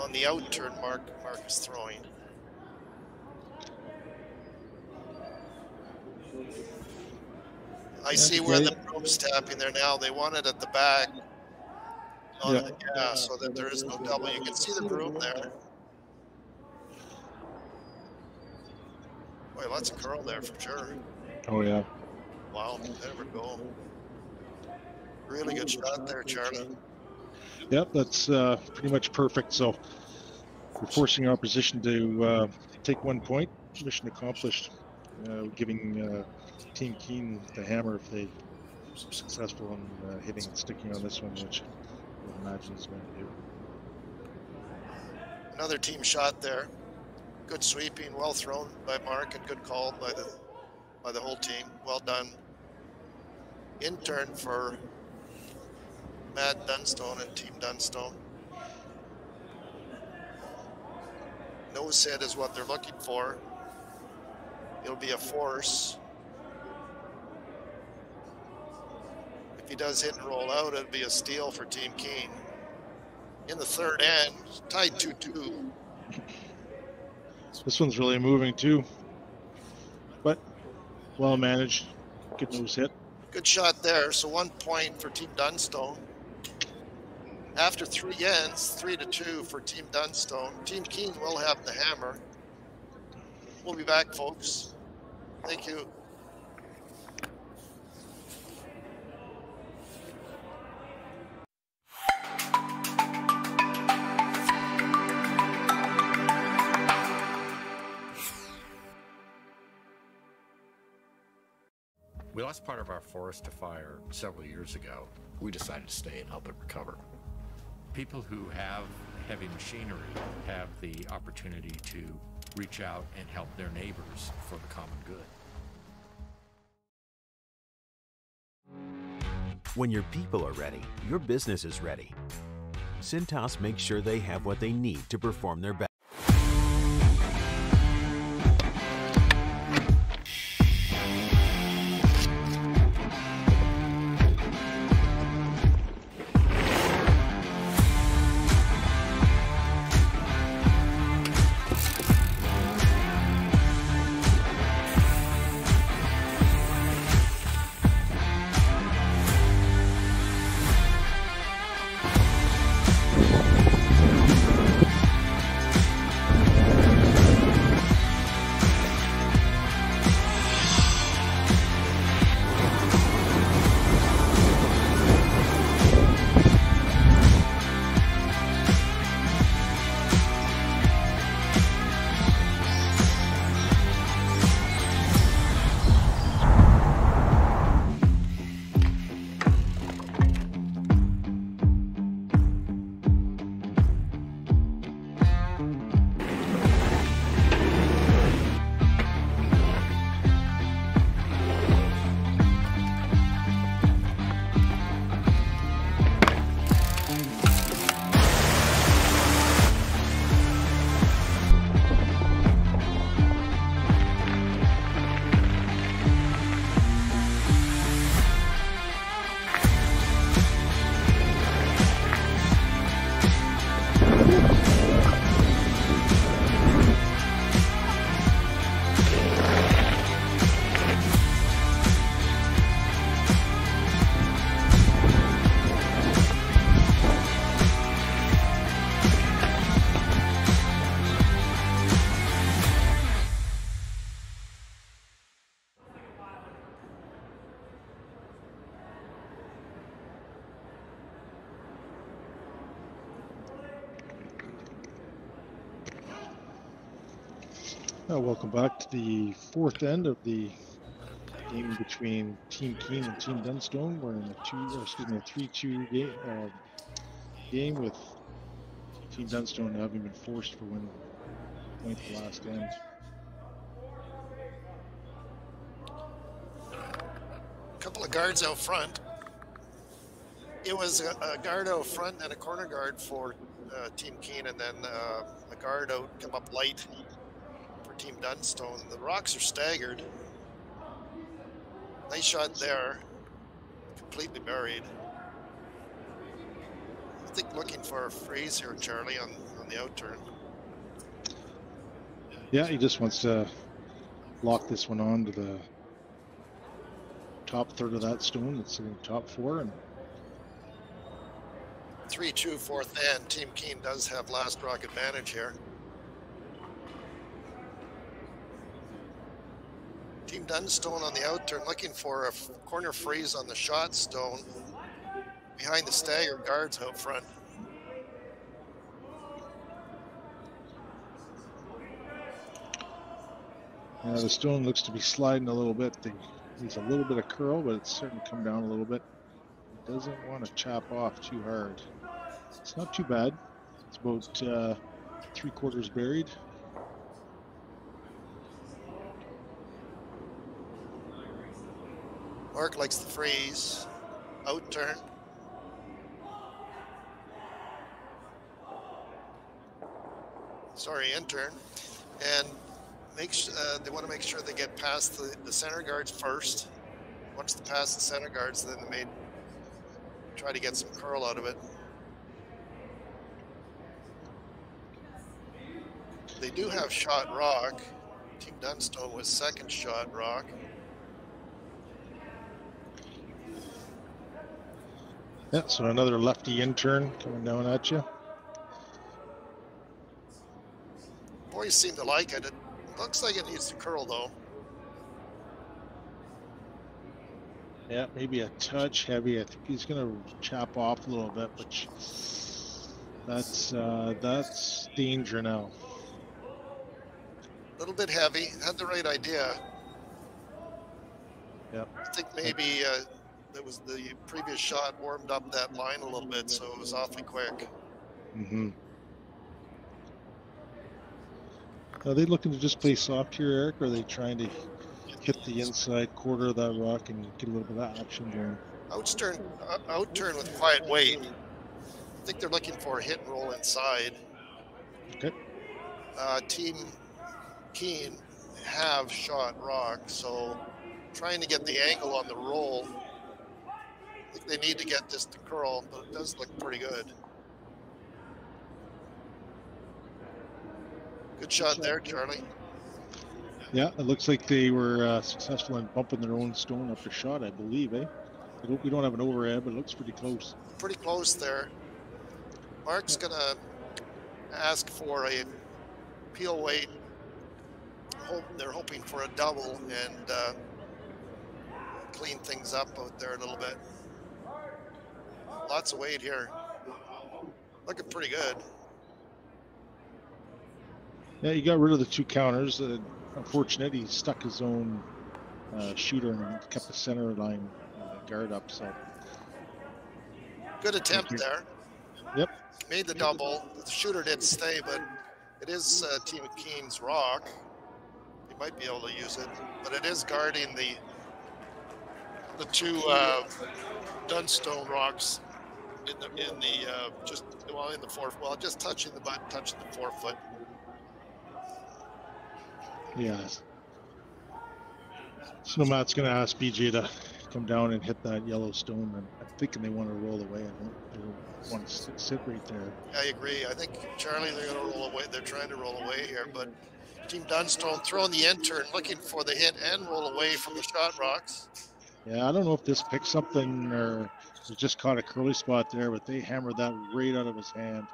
on the out turn. Mark, Mark is throwing. I That's see where great. The probe's tapping there now. They want it at the back, on yeah. the gas, so that there is no double. You can see the probe there. Boy, lots of curl there for sure. Oh yeah. Wow, there we go. Really good shot there, Charlie. Yep, that's uh, pretty much perfect. So we're forcing our opposition to uh, take one point. Mission accomplished. Uh, giving uh, Team Kean the hammer if they are successful in uh, hitting and sticking on this one, which I imagine is going to do. Another team shot there. Good sweeping, well thrown by Mark, and good call by the by the whole team. Well done. In turn for Matt Dunstone and Team Dunstone. Nose hit is what they're looking for. It'll be a force. If he does hit and roll out, it'll be a steal for Team Kean. In the third end, tied two two. This one's really moving too, but well managed. Good nose hit. Good shot there. So one point for Team Dunstone. After three ends, three to two for Team Dunstone. Team Kean will have the hammer. We'll be back, folks. Thank you. We lost part of our forest to fire several years ago. We decided to stay and help it recover. People who have heavy machinery have the opportunity to reach out and help their neighbors for the common good. When your people are ready, your business is ready. Cintas makes sure they have what they need to perform their best. Well, welcome back to the fourth end of the game between Team Kean and Team Dunstone. We're in a two, or excuse me, a three two game, uh, game with Team Dunstone having been forced for one point the last end. A couple of guards out front. It was a, a guard out front and a corner guard for uh, Team Kean, and then uh, a guard out come up light for Team Dunstone. The rocks are staggered. Nice shot there, completely buried. I think looking for a freeze here, Charlie, on, on the out turn. Yeah, he just wants to lock this one on to the top third of that stone. It's in the top four. And three two, fourth end. Team Kean does have last rock advantage here. Team Dunstone on the out turn looking for a corner freeze on the shot stone. Behind the stagger guards out front. Uh, the stone looks to be sliding a little bit. There's a little bit of curl, but it's starting to come down a little bit. It doesn't want to chop off too hard. It's not too bad. It's about uh, three quarters buried. Mark likes the freeze. Out turn. Sorry, in turn, and make uh, they want to make sure they get past the, the center guards first. Once they pass the center guards, then they may try to get some curl out of it. They do have shot rock. Team Dunstone was second shot rock. Yeah, so another lefty in turn coming down at you. Boys seem to like it. It looks like it needs to curl though. Yeah, maybe a touch heavy. I think he's gonna chop off a little bit, which that's uh, that's danger now. A little bit heavy. Had the right idea. Yeah. I think maybe uh, that was the previous shot warmed up that line a little bit, so it was awfully quick. Mm-hmm. Are they looking to just play soft here, Eric, or are they trying to hit the inside quarter of that rock and get a little bit of action going? Out turn, out turn with quiet weight. I think they're looking for a hit and roll inside. Okay. Uh, Team Kean have shot rock, so trying to get the angle on the roll. I think they need to get this to curl, but it does look pretty good. Good shot there, Charlie. Yeah, it looks like they were uh, successful in bumping their own stone after shot, I believe, eh? I hope we don't have an overhead, but it looks pretty close. Pretty close there. Mark's going to ask for a peel weight. Hope, they're hoping for a double and uh, clean things up out there a little bit. Lots of weight here. Looking pretty good. Yeah, he got rid of the two counters. Uh, unfortunate, he stuck his own uh, shooter and kept the center line uh, guard up. So good attempt there. Yep. Made the double. The shooter didn't stay, but it is uh, Team Kean's rock. He might be able to use it, but it is guarding the the two uh, Dunstone rocks in the in the uh, just well in the four well just touching the butt, touching the forefoot. Yes. So Matt's going to ask B J to come down and hit that yellow stone. And I'm thinking they want to roll away. I don't, they don't want to sit, sit right there. I agree. I think, Charlie, they're going to roll away. They're trying to roll away here. But Team Dunstone throwing the end turn, looking for the hit and roll away from the shot rocks. Yeah, I don't know if this picked something or just caught a curly spot there, but they hammered that right out of his hand.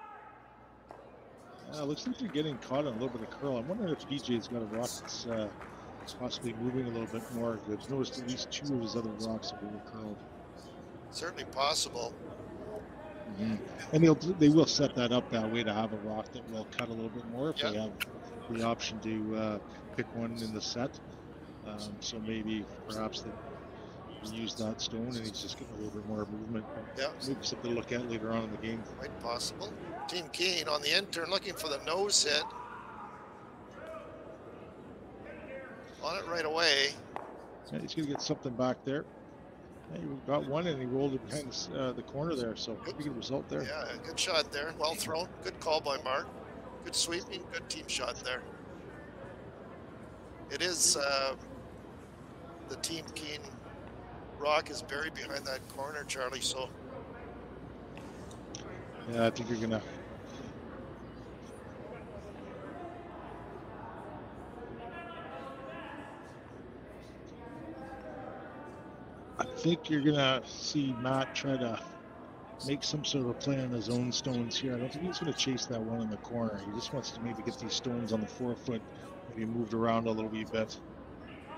Uh, looks like they're getting caught in a little bit of curl. I'm wondering if B J's got a rock that's uh, possibly moving a little bit more. I've noticed at least two of his other rocks have been curled. Certainly possible. Mm-hmm. And they'll, they will set that up that way to have a rock that will cut a little bit more if yep. they have the option to uh, pick one in the set. Um, so maybe perhaps they use that stone and he's just getting a little bit more movement. Yeah. Maybe something to look at later on in the game. Quite possible. Team Kean on the end turn looking for the nose hit. On it right away. Yeah, he's going to get something back there. Yeah, he got one and he rolled it behind the, uh, the corner there, so good. Good result there. Yeah, good shot there. Well thrown. Good call by Mark. Good sweeping. Good team shot there. It is uh, the Team Kean rock is buried behind that corner, Charlie. So yeah, I think you're gonna. I think you're gonna see Matt try to make some sort of a play on his own stones here. I don't think he's gonna chase that one in the corner. He just wants to maybe get these stones on the forefoot. He moved around a little wee bit,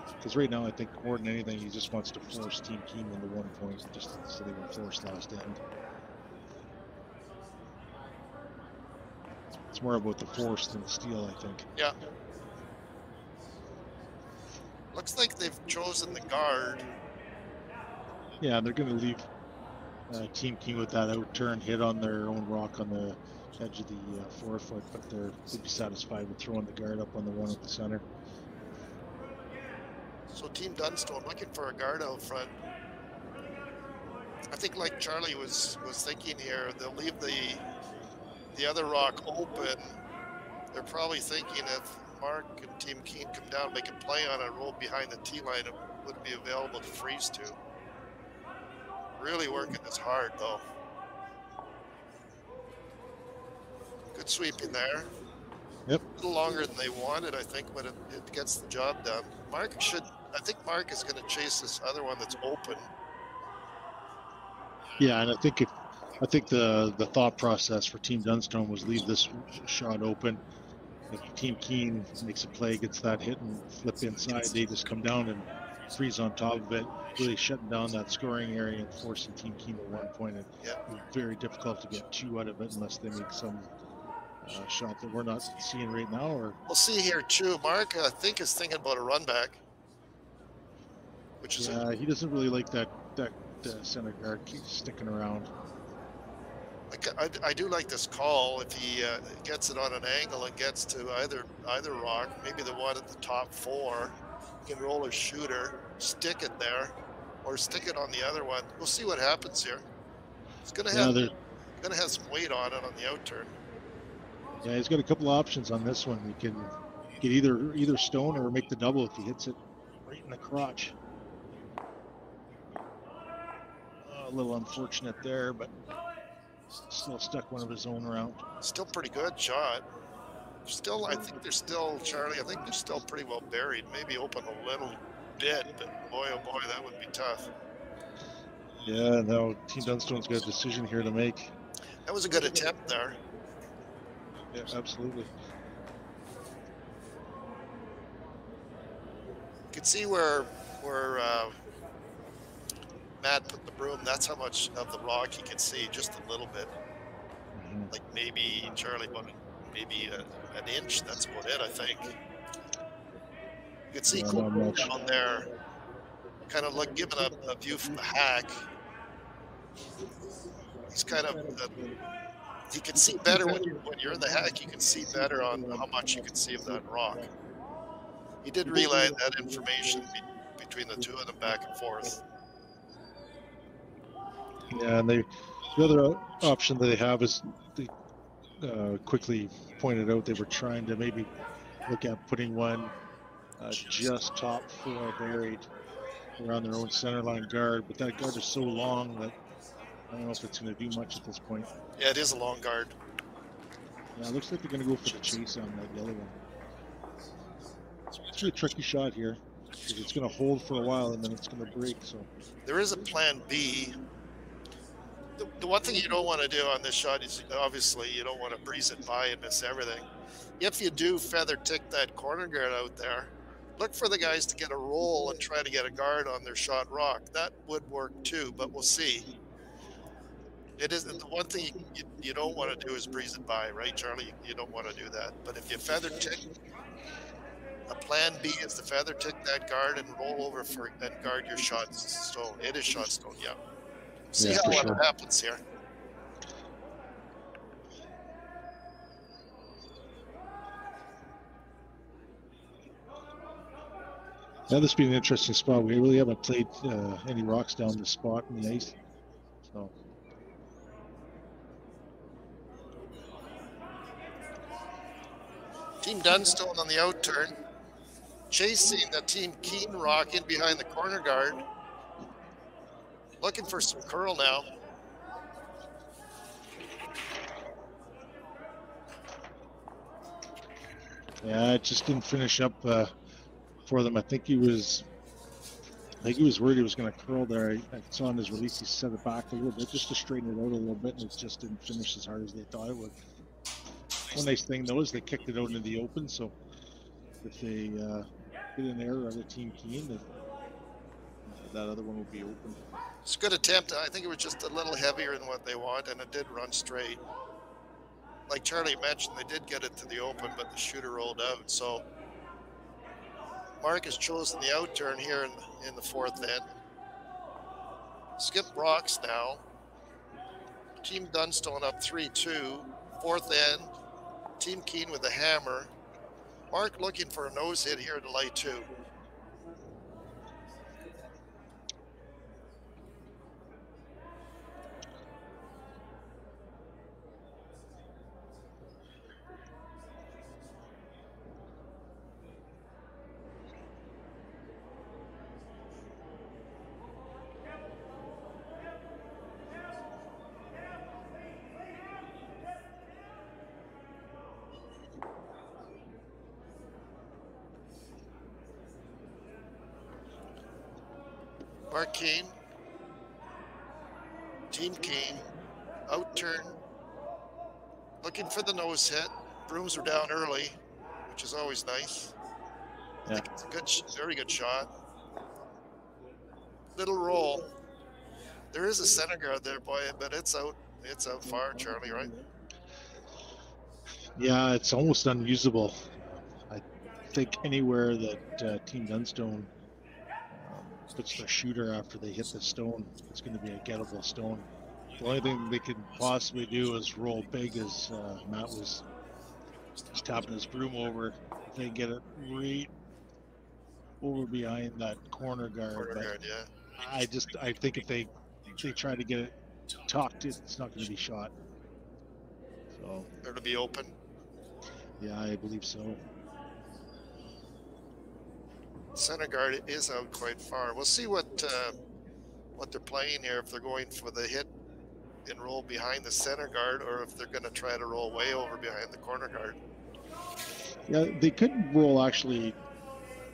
because right now I think more than anything he just wants to force Team Kean into one point, just so they were forced last end. It's more about the force than the steal, I think. Yeah. Looks like they've chosen the guard. Yeah, they're going to leave uh, Team Kean with that out turn hit on their own rock on the edge of the uh, forefoot, but they're, they'd be satisfied with throwing the guard up on the one at the center. So Team Dunstone looking for a guard out front. I think, like Charlie was was thinking here, they'll leave the the other rock open. They're probably thinking if Mark and Team Kean come down, they can play on a roll behind the tee line. It would be available to freeze to. Really working this hard though. Good sweep in there. Yep. A little longer than they wanted, I think, but it, it gets the job done. Mark should, I think Mark is going to chase this other one that's open. Yeah, and I think if, I think the, the thought process for Team Dunstone was leave this shot open. If Team Kean makes a play, gets that hit and flip inside, they just come down and freeze on top of it, really shutting down that scoring area and forcing Team Kean to one point. And yep. It was very difficult to get two out of it unless they make some Uh, shot that we're not seeing right now. Or we'll see here too. Mark, I think, is thinking about a run back, which is yeah, a, he doesn't really like that that uh, center guard keeps sticking around. I, I, I do like this call. If he uh, gets it on an angle and gets to either either rock, maybe the one at the top four, he can roll a shooter, stick it there, or stick it on the other one. We'll see what happens here. It's gonna have yeah, gonna have some weight on it on the out turn. Yeah, he's got a couple options on this one. He can get either either stone or make the double if he hits it right in the crotch. Oh, a little unfortunate there, but still stuck one of his own around. Still pretty good shot. Still, I think they're still, Charlie, I think they're still pretty well buried. Maybe open a little bit, but boy, oh boy, that would be tough. Yeah, no, Team Dunstone's got a decision here to make. That was a good attempt there. Yeah, absolutely. You can see where where uh, Matt put the broom. That's how much of the rock he could see, just a little bit. Mm-hmm. Like maybe Charlie, maybe a, an inch. That's about it, I think. You can see Colton down there, kind of like giving up a view from the hack. He's kind of. Uh, You can see better when you're, when you're in the hack. You can see better on how much you can see of that rock. He did relay that information be, between the two of them back and forth. Yeah, and they, the other option that they have is they uh, quickly pointed out they were trying to maybe look at putting one uh, just top four buried around their own center line guard, but that guard is so long that I don't know if it's going to do much at this point. Yeah, it is a long guard. Yeah, it looks like they're going to go for the chase on that yellow one. It's a tricky shot here, because it's going to hold for a while and then it's going to break. So there is a plan B. The, the one thing you don't want to do on this shot is, obviously, you don't want to breeze it by and miss everything. If you do feather tick that corner guard out there, look for the guys to get a roll and try to get a guard on their shot rock. That would work too, but we'll see. It is the one thing you, you don't want to do is breeze it by, right, Charlie? You don't want to do that. But if you feather tick The plan B is to feather tick that guard and roll over for and guard your shot stone. It is shot stone, yeah. See yeah, how what sure. happens here. Now this would be an interesting spot. We really haven't played uh, any rocks down this spot in the ice. So. Team Dunstone on the out turn, chasing the Team Kean rock in behind the corner guard. Looking for some curl now. Yeah, it just didn't finish up uh, for them. I think he was, I think he was worried he was going to curl there. I, I saw in his release he set it back a little bit just to straighten it out a little bit, and it just didn't finish as hard as they thought it would. One nice thing though is they kicked it out into the open, so if they uh, get an error on the Team Kean, that that other one will be open. It's a good attempt. I think it was just a little heavier than what they want, and it did run straight. Like Charlie mentioned, they did get it to the open, but the shooter rolled out. So Mark has chosen the out turn here in, in the fourth end. Skip rocks now. Team Dunstone up three two. Fourth end. Team Kean with a hammer. Mark looking for a nose hit here to lay two. Mark Kean, Team Kean, out turn, looking for the nose hit. Brooms are down early, which is always nice. Yeah. I think it's a good, very good shot. Little roll. There is a center guard there, boy, but it's out. It's out far, Charlie, right? Yeah, it's almost unusable. I think anywhere that uh, Team Dunstone puts their shooter after they hit the stone, it's going to be a gettable stone. The only thing they can possibly do is roll big, as uh, Matt was just tapping his broom over. If they get it right over behind that corner guard, corner guard yeah. I just I think if they if they try to get it tucked, it's not going to be shot. So they're to be open. Yeah, I believe so. Center guard is out quite far. We'll see what uh, what they're playing here, if they're going for the hit and roll behind the center guard, or if they're going to try to roll way over behind the corner guard. Yeah, they could roll actually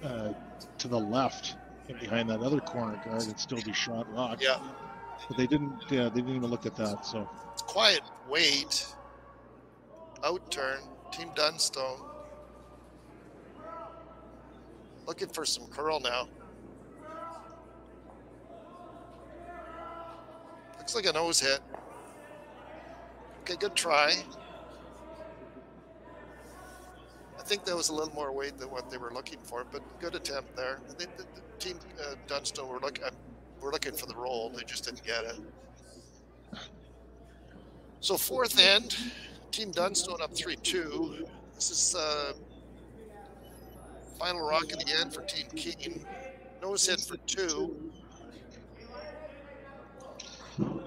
uh, to the left and behind that other corner guard and still be shot rocked. Yeah, but they didn't. Yeah, they didn't even look at that. So it's quiet wait, out turn, Team Dunstone. Looking for some curl now. Looks like a nose hit. Okay, good try. I think that was a little more weight than what they were looking for, but good attempt there. I think the, the Team uh, Dunstone were looking, uh, were looking for the roll. They just didn't get it. So fourth end, Team Dunstone up three two. This is... Uh, final rock in the end for Team Kean. Nose hit for two.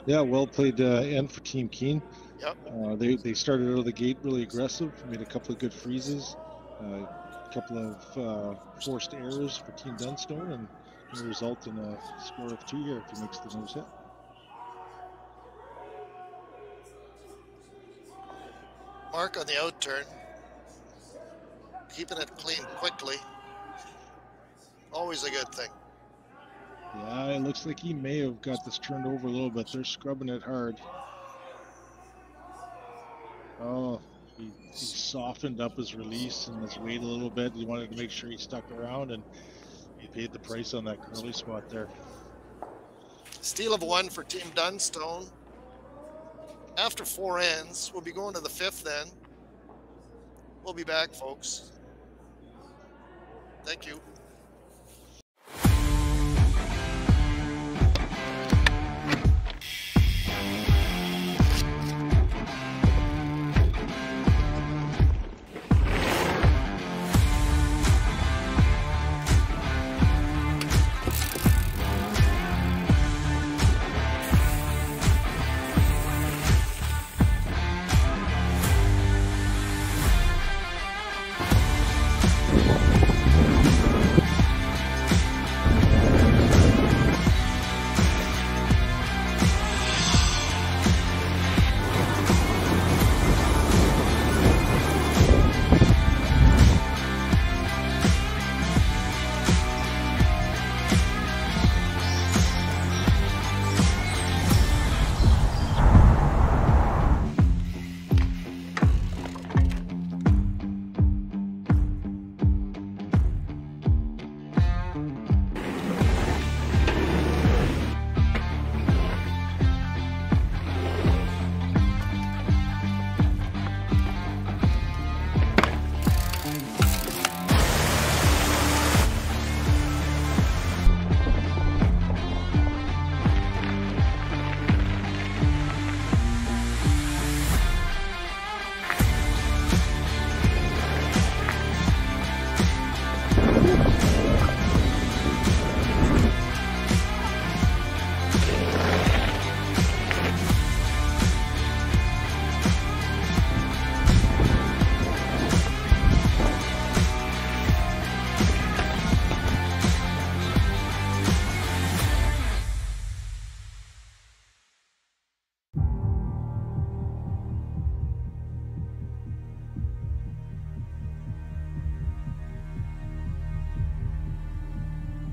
Yeah, well played uh, end for Team Kean. Yep. Uh, they, they started out of the gate really aggressive, made a couple of good freezes, uh, a couple of uh, forced errors for Team Dunstone, and it resulted in a score of two here if he makes the nose hit. Mark on the out turn. Keeping it clean quickly, always a good thing. Yeah, it looks like he may have got this turned over a little bit. They're scrubbing it hard. Oh, he, he softened up his release and his weight a little bit. He wanted to make sure he stuck around, and he paid the price on that curly spot there. Steal of one for Team Dunstone. After four ends, we'll be going to the fifth end. We'll be back, folks. Thank you.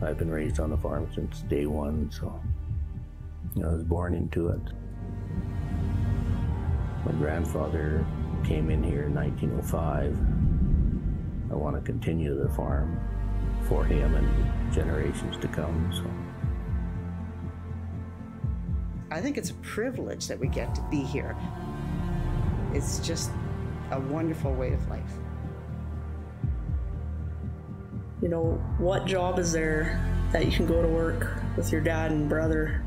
I've been raised on a farm since day one, so you know, I was born into it. My grandfather came in here in nineteen oh five. I want to continue the farm for him and generations to come. So I think it's a privilege that we get to be here. It's just a wonderful way of life. You know, what job is there that you can go to work with your dad and brother?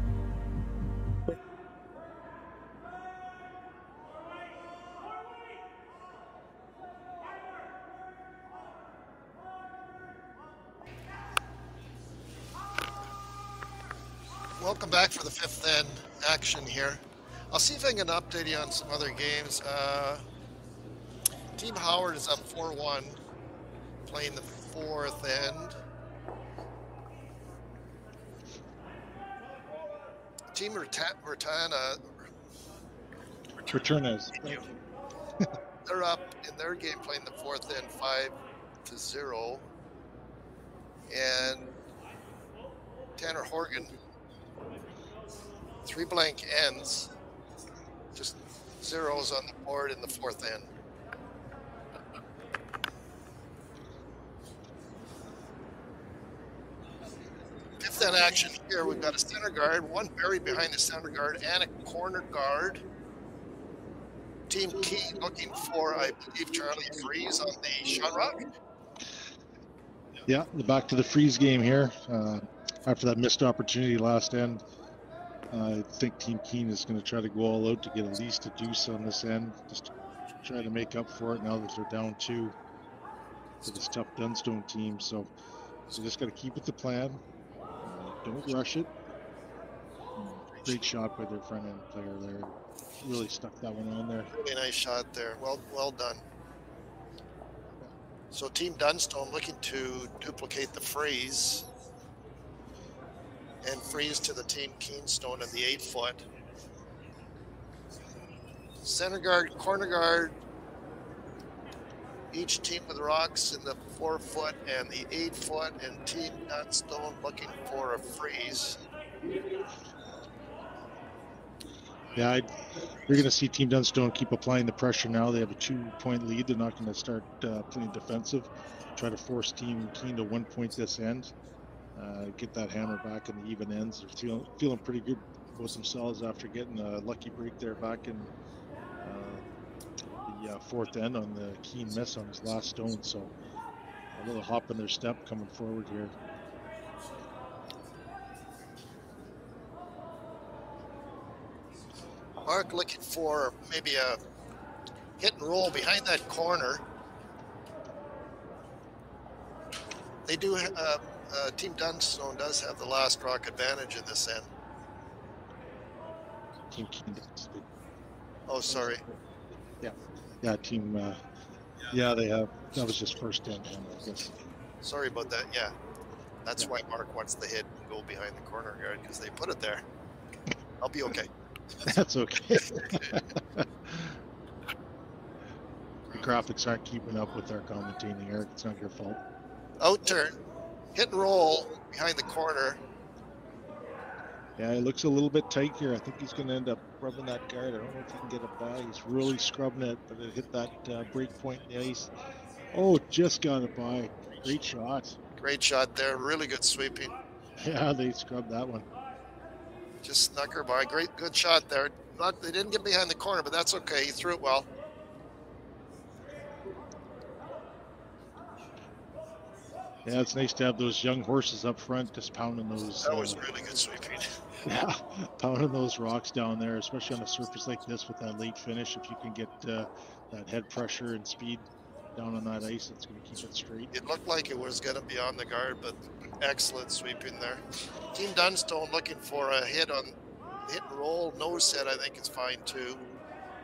Welcome back for the fifth end action here. I'll see if I can update you on some other games. Uh, Team Howard is up four one, playing the fourth end. Team Ratana. Returnas. Thank you. They're up in their game playing the fourth end five to zero. And Tanner Horgan, three blank ends, just zeros on the board in the fourth end. That action here, we've got a center guard, one buried behind the center guard, and a corner guard. Team Kean looking for, I believe, Charlie Freeze on the shot rock. Yeah, back to the Freeze game here. Uh, after that missed opportunity last end, uh, I think Team Kean is going to try to go all out to get at least a deuce on this end, just to try to make up for it now that they're down two to this tough Dunstone team. So, so just got to keep with the plan. Don't rush it. Great shot by their front end player there. Really stuck that one on there. Really nice shot there. Well, well done. So Team Dunstone looking to duplicate the Freeze and Freeze to the Team Keenstone in the eight foot. Center guard, corner guard. Each team with rocks in the four foot and the eight foot, and Team Dunstone looking for a Freeze. Yeah, I'd, you're going to see Team Dunstone keep applying the pressure now. They have a two-point lead. They're not going to start uh, playing defensive. Try to force Team Kean to one point this end. Uh, get that hammer back in the even ends. They're feeling, feeling pretty good with themselves after getting a lucky break there back in Uh, the uh, fourth end on the Kean miss on his last stone, so little hop in their step coming forward here. Mark looking for maybe a hit and roll behind that corner. They do, uh, uh, Team Dunstone does have the last rock advantage in this end. Team Kean. Oh, sorry. Yeah, yeah, Team, uh, yeah, they have, that was just first end, I guess. Sorry about that, yeah. That's yeah. why Mark wants the hit and go behind the corner guard, because they put it there. I'll be okay. That's okay. The graphics aren't keeping up with our commentating, Eric. It's not your fault. Out turn, hit and roll behind the corner. Yeah, it looks a little bit tight here. I think he's going to end up rubbing that guard. I don't know if he can get it by. He's really scrubbing it, but it hit that uh, break point in the ice. Oh, just got it by. Great shot. Great shot there. Really good sweeping. Yeah, they scrubbed that one. Just snuck her by. Great, good shot there. Not, they didn't get behind the corner, but that's okay. He threw it well. Yeah, it's nice to have those young horses up front just pounding those. That was uh, really good sweeping. Yeah, pounding those rocks down there, especially on a surface like this with that late finish. If you can get uh, that head pressure and speed down on that ice, it's going to keep it straight. It looked like it was going to be on the guard, but excellent sweeping there. Team Dunstone looking for a hit on hit and roll. No set, I think, is fine too.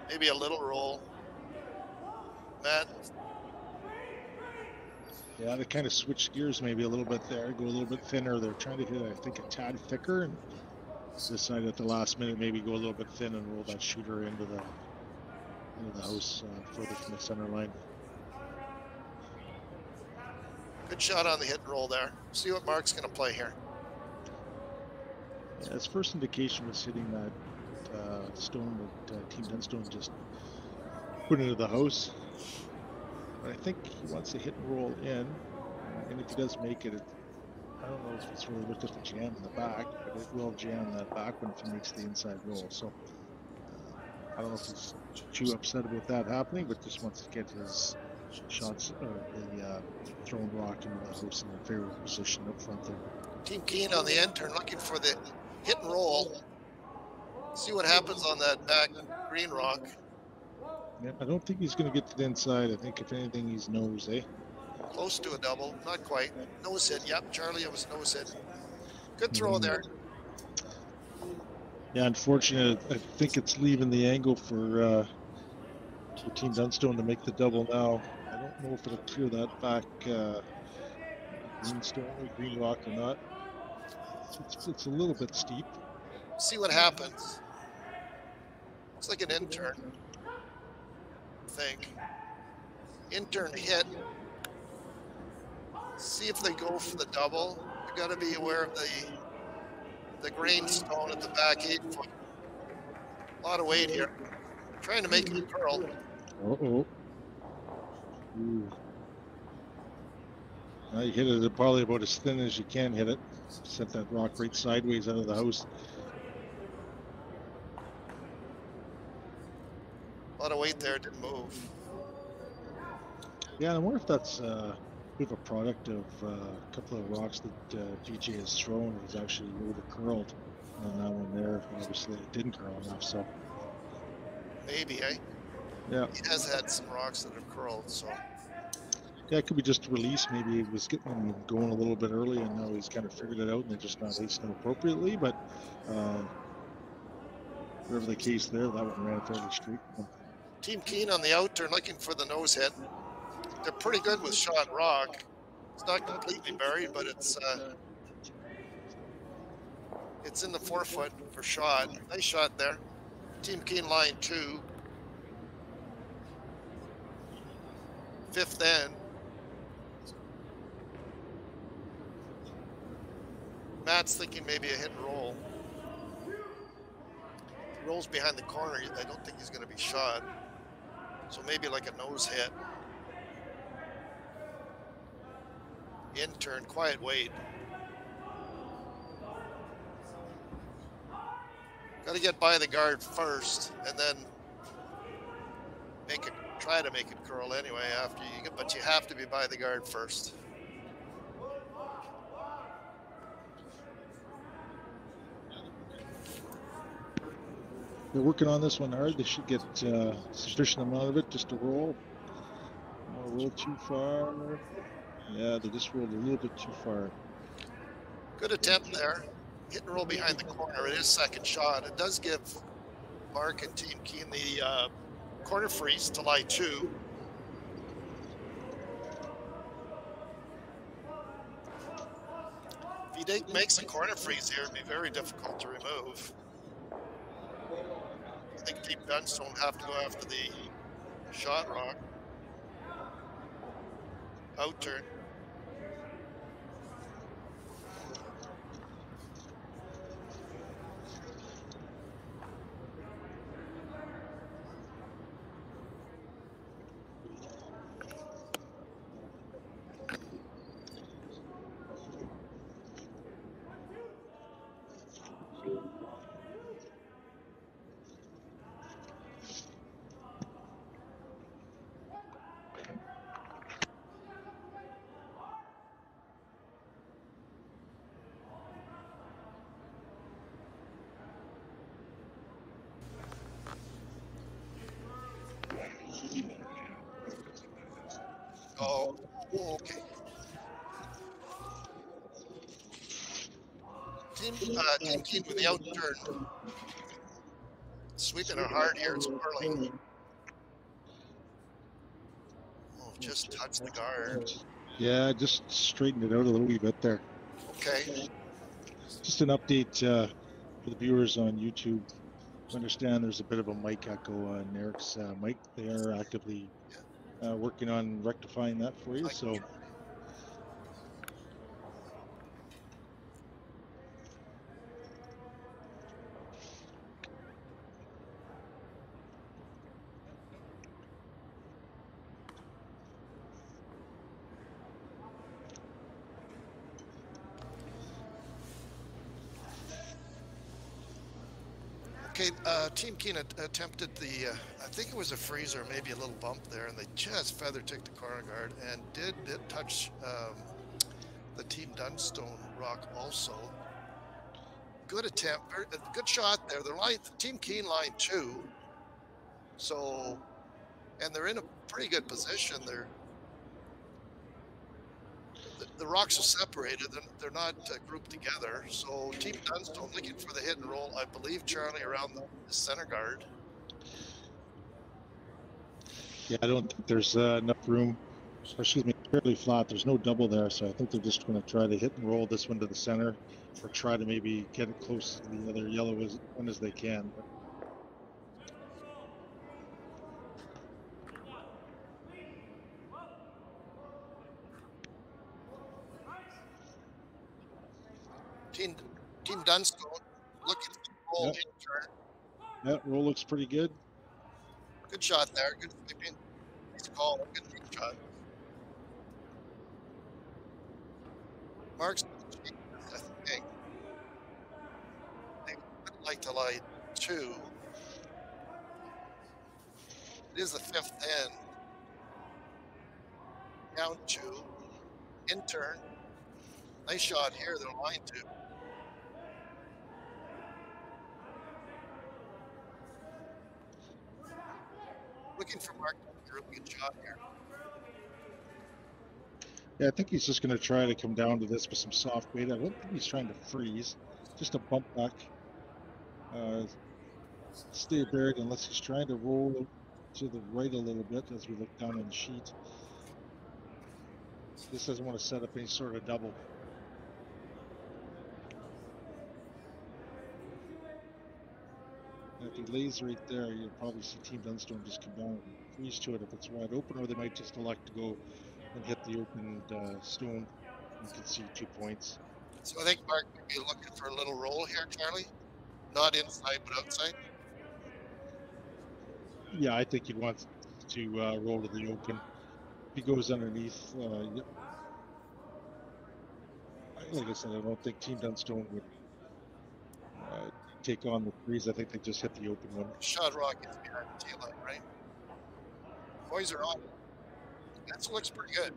Maybe a little roll. Matt. Yeah, they kind of switched gears maybe a little bit there, go a little bit thinner. They're trying to hit, I think, a tad thicker, and decided at the last minute maybe go a little bit thin and roll that shooter into the into the house uh, further from the center line. Good shot on the hit and roll there. See what Mark's going to play here. Yeah, his first indication was hitting that uh, stone that uh, Team Dunstone just put into the house. I think he wants to hit and roll in, and if he does make it, it I don't know if it's really looked at the jam in the back, but it will jam that back one if he makes the inside roll. So uh, I don't know if he's too upset about that happening, but just wants to get his shots, or the uh, thrown rock into the host in a favorable position up front there. Team Kean on the end turn looking for the hit and roll. See what happens on that back green rock. Yeah, I don't think he's going to get to the inside. I think, if anything, he's nose, eh? Close to a double. Not quite. Nose hit. Yep, Charlie, it was nose hit. Good throw mm-hmm. there. Yeah, unfortunate. I think it's leaving the angle for, uh, for Team Dunstone to make the double now. I don't know if it'll clear that back uh, green stone or green rock or not. It's, it's a little bit steep. See what happens. Looks like an in turn. Think intern hit. See if they go for the double. You got to be aware of the the grain stone at the back eight foot. A lot of weight here. Trying to make it a curl. Uh oh. Now you hit it probably about as thin as you can hit it. Set that rock right sideways out of the house. A lot of weight there, didn't move. Yeah, I wonder if that's uh, a bit of a product of uh, a couple of rocks that uh, B J has thrown. He's actually over-curled on that one there. Obviously, it didn't curl enough, so. Maybe, eh? Yeah. He has had some rocks that have curled, so. Yeah, it could be just release. Maybe it was getting him going a little bit early, and now he's kind of figured it out, and they're just not hasting appropriately, but uh, whatever the case there, that one ran fairly straight. Team Kean on the outturn looking for the nose hit. They're pretty good with shot rock. It's not completely buried, but it's uh, it's in the forefoot for shot. Nice shot there. Team Kean line two. Fifth end. Matt's thinking maybe a hit and roll. He rolls behind the corner. I don't think he's going to be shot. So maybe like a nose hit. In turn, quiet weight. Got to get by the guard first, and then make it. Try to make it curl anyway after you. But you have to be by the guard first. They're working on this one hard. They should get uh, sufficient amount of it just to roll. Not roll too far. Yeah, they just rolled a little bit too far. Good attempt there. Hit and roll behind the corner. It is second shot. It does give Mark and Team Kean the uh, corner freeze to lie two. If he didn't make some corner freeze here, it'd be very difficult to remove. I think Team Dunstone have to go after the shot rock. Out turn. Oh, okay. Team, uh, Team Kean with the out turn. Sweeping it hard here. It's Curling. Oh, just touched the guard. Yeah, just straightened it out a little bit there. Okay. Just an update uh, for the viewers on YouTube. I understand there's a bit of a mic echo on Eric's uh, mic. They are actively yeah. Uh, working on rectifying that for you, so. Okay, uh, Team Kean at attempted the, uh, I think it was a freeze or maybe a little bump there, and they just feather ticked the corner guard and did, did touch um, the Team Dunstone rock also. Good attempt, good shot there. They're line, Team Kean line two, so, and they're in a pretty good position. They're, the, the rocks are separated, they're, they're not uh, grouped together, so Team Dunstone looking for the hit and roll, I believe, Charlie, around the, the center guard. Yeah, I don't think there's uh, enough room, excuse me, fairly flat, there's no double there, so I think they're just going to try to hit and roll this one to the center, or try to maybe get it close to the other yellow as, one as they can. Team, Team Dunstone looking at the roll yep. in turn. That roll looks pretty good. Good shot there. Good sweeping. Nice call. Good shot. Mark's, I think, they would like to lie two. It is the fifth in. Down two. In turn. Nice shot here. They're lying two. Looking for Mark for a good shot here. Yeah, I think he's just going to try to come down to this with some soft weight. I don't think he's trying to freeze. Just a bump back. Uh, stay buried unless he's trying to roll to the right a little bit as we look down on the sheet. So this doesn't want to set up any sort of double. If he lays right there, you'll probably see Team Dunstone just come down and freeze to it if it's wide open, or they might just elect to go and hit the open uh, stone and concede two points. So I think Mark could be looking for a little roll here, Charlie. Not inside, but outside. Yeah, I think he wants to uh, roll to the open. If he goes underneath, uh, yep. Like I said, I don't think Team Dunstone would uh, take on the freeze. I think they just hit the open one. Shot rockets behind the tail light, right? Boys are on. That looks pretty good.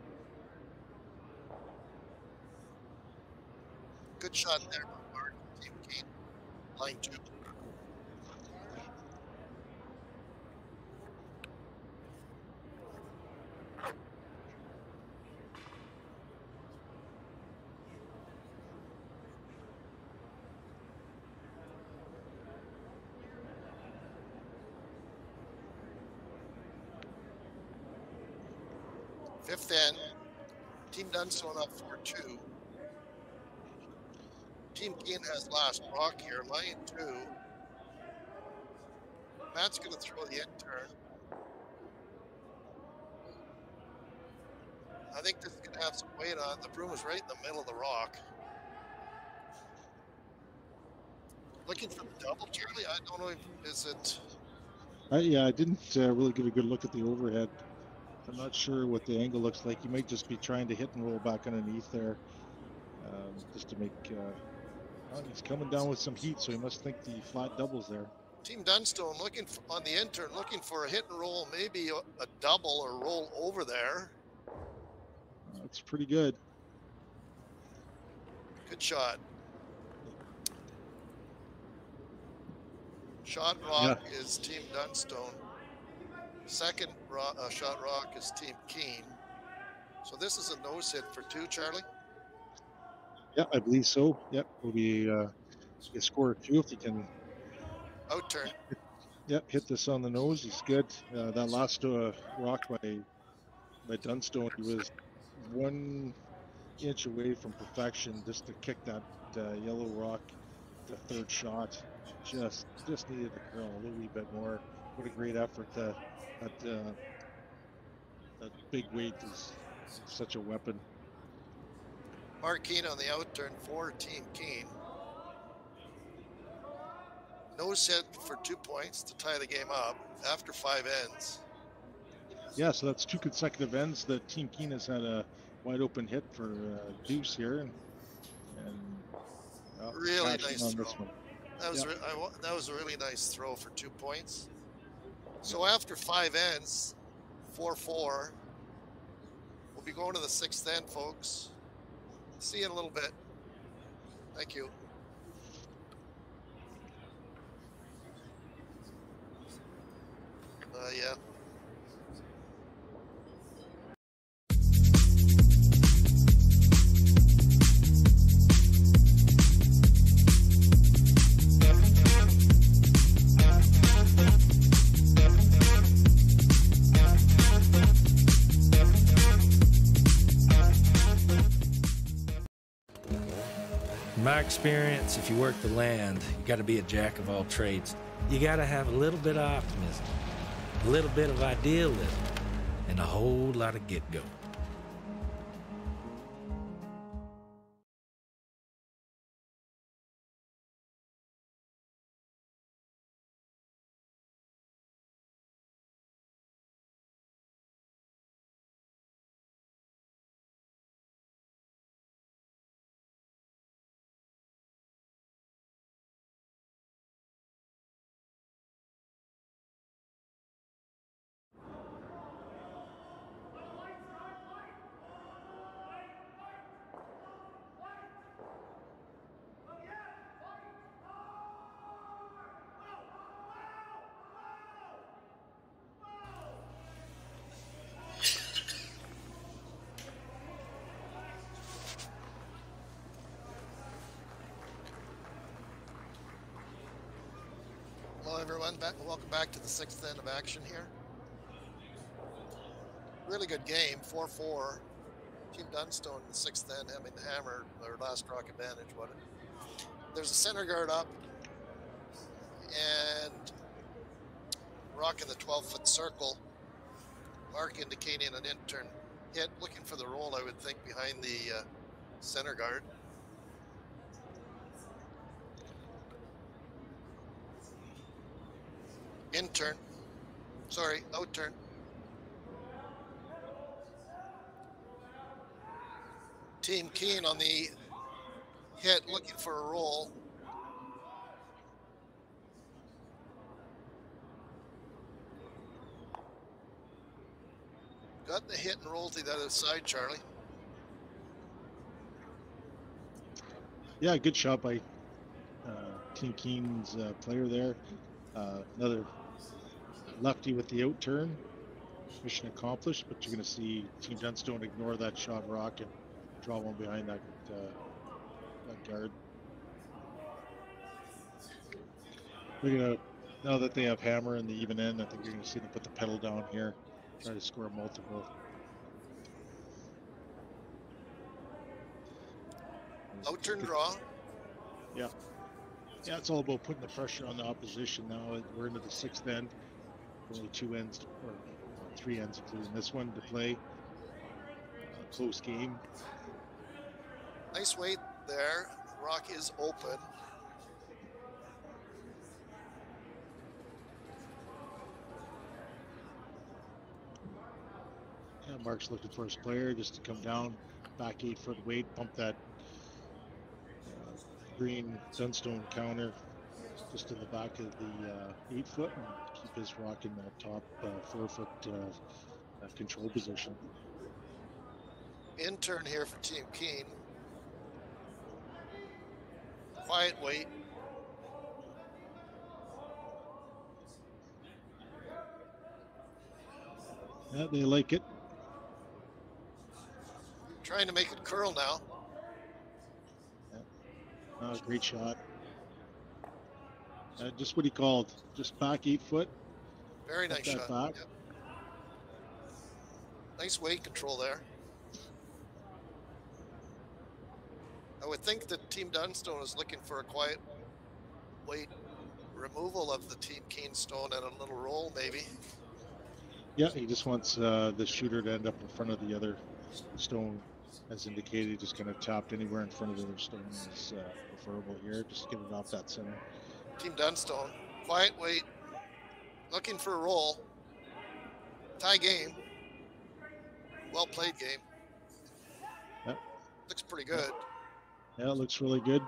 Good shot there by Mark. Team Kean. Line two. Fifth end, Team Dunstone up four two. Team Kean has last block here, line two. Matt's gonna throw the end turn. I think this is gonna have some weight on. The broom is right in the middle of the rock. Looking for the double, Charlie? I don't know if, is it? Uh, yeah, I didn't uh, really get a good look at the overhead. I'm not sure what the angle looks like. You might just be trying to hit and roll back underneath there, um, just to make, uh, oh, he's coming down with some heat, so he must think the flat double's there. Team Dunstone looking for, on the end turn, looking for a hit and roll, maybe a, a double or roll over there. That's pretty good. Good shot. Shot rock yeah. is Team Dunstone. Second rock, uh, shot rock is Team Kean. So this is a nose hit for two, Charlie? Yeah, I believe so. Yep, it'll be uh, a score or two if he can. Out turn. Yep, hit this on the nose. He's good. Uh, that last uh, rock by, by Dunstone, he was one inch away from perfection just to kick that uh, yellow rock, the third shot. Just just needed to curl a little bit more. What a great effort. That that, uh, that big weight is such a weapon. Mark Kean on the out turn for Team Kean. Nose hit for two points to tie the game up after five ends. Yeah, so that's two consecutive ends that Team Kean has had a wide open hit for uh, deuce here. And, and uh, really nice on throw. This one. That was, yeah. I, that was a really nice throw for two points. So after five ends, four four, we'll be going to the sixth end, folks. See you in a little bit. Thank you. Uh, yeah. My experience, if you work the land, you got to be a jack of all trades. You got to have a little bit of optimism, a little bit of idealism, and a whole lot of get-go. Everyone, back, welcome back to the sixth end of action here. Really good game, four four. Team Dunstone in the sixth end, having the hammer, their last rock advantage. What? There's a center guard up and rock in the twelve foot circle. Mark indicating an intern hit, looking for the roll, I would think, behind the uh, center guard. In turn, sorry, out turn. Team Kean on the hit, looking for a roll. Got the hit and roll to the other side, Charlie. Yeah, good shot by uh, Team Kean's uh, player there. Uh, another lefty with the out turn. Mission accomplished, but you're going to see Team Dunstone ignore that shot rock and draw one behind that, uh, that guard. We're gonna, now that they have hammer in the even end, I think you're going to see them put the pedal down here, try to score multiple. outturn draw. Yeah. Yeah, it's all about putting the pressure on the opposition now. We're into the sixth end. Only two ends, or three ends, including this one, to play. A close game. Nice weight there. The rock is open. Yeah, Mark's looking for his player just to come down, back eight foot weight, pump that uh, green Dunstone counter just in the back of the uh, eight foot and keep his rock in that top uh, four foot uh, uh, control position. Intern here for Team Kean. Quiet weight. Yeah, they like it. Trying to make it curl now. Yeah. Oh, great shot. Uh, just what he called. Just back eight foot. Very nice shot. Back. Yep. Nice weight control there. I would think that Team Dunstone is looking for a quiet weight removal of the Team Kean stone and a little roll, maybe. Yeah, he just wants uh, the shooter to end up in front of the other stone. As indicated, just kind of tapped anywhere in front of the other stone is uh, preferable here. Just get it off that center. Team Dunstone, quiet weight, looking for a roll. Tie game. Well played game. Yep. Looks pretty good. Yep. Yeah, it looks really good.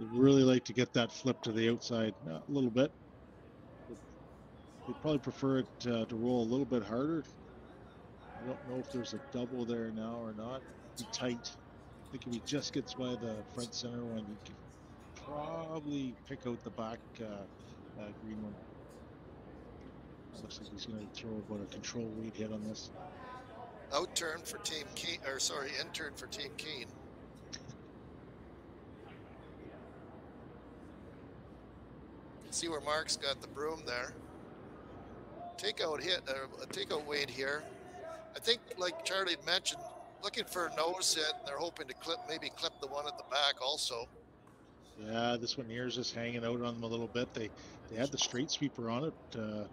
They'd really like to get that flip to the outside uh, a little bit. They'd probably prefer it uh, to roll a little bit harder. I don't know if there's a double there now or not. It'd be tight. I think if he just gets by the front center one, he can probably pick out the back uh, uh, green one. Looks like he's going to throw about a control lead hit on this. Outturn for Team Kean, or sorry, intern for Team Kean. See where Mark's got the broom there. Takeout hit, uh, a takeout weight here. I think, like Charlie had mentioned, looking for a nose hit. They're hoping to clip, maybe clip the one at the back also. Yeah, this one here is just hanging out on them a little bit. They they had the straight sweeper on it uh, uh,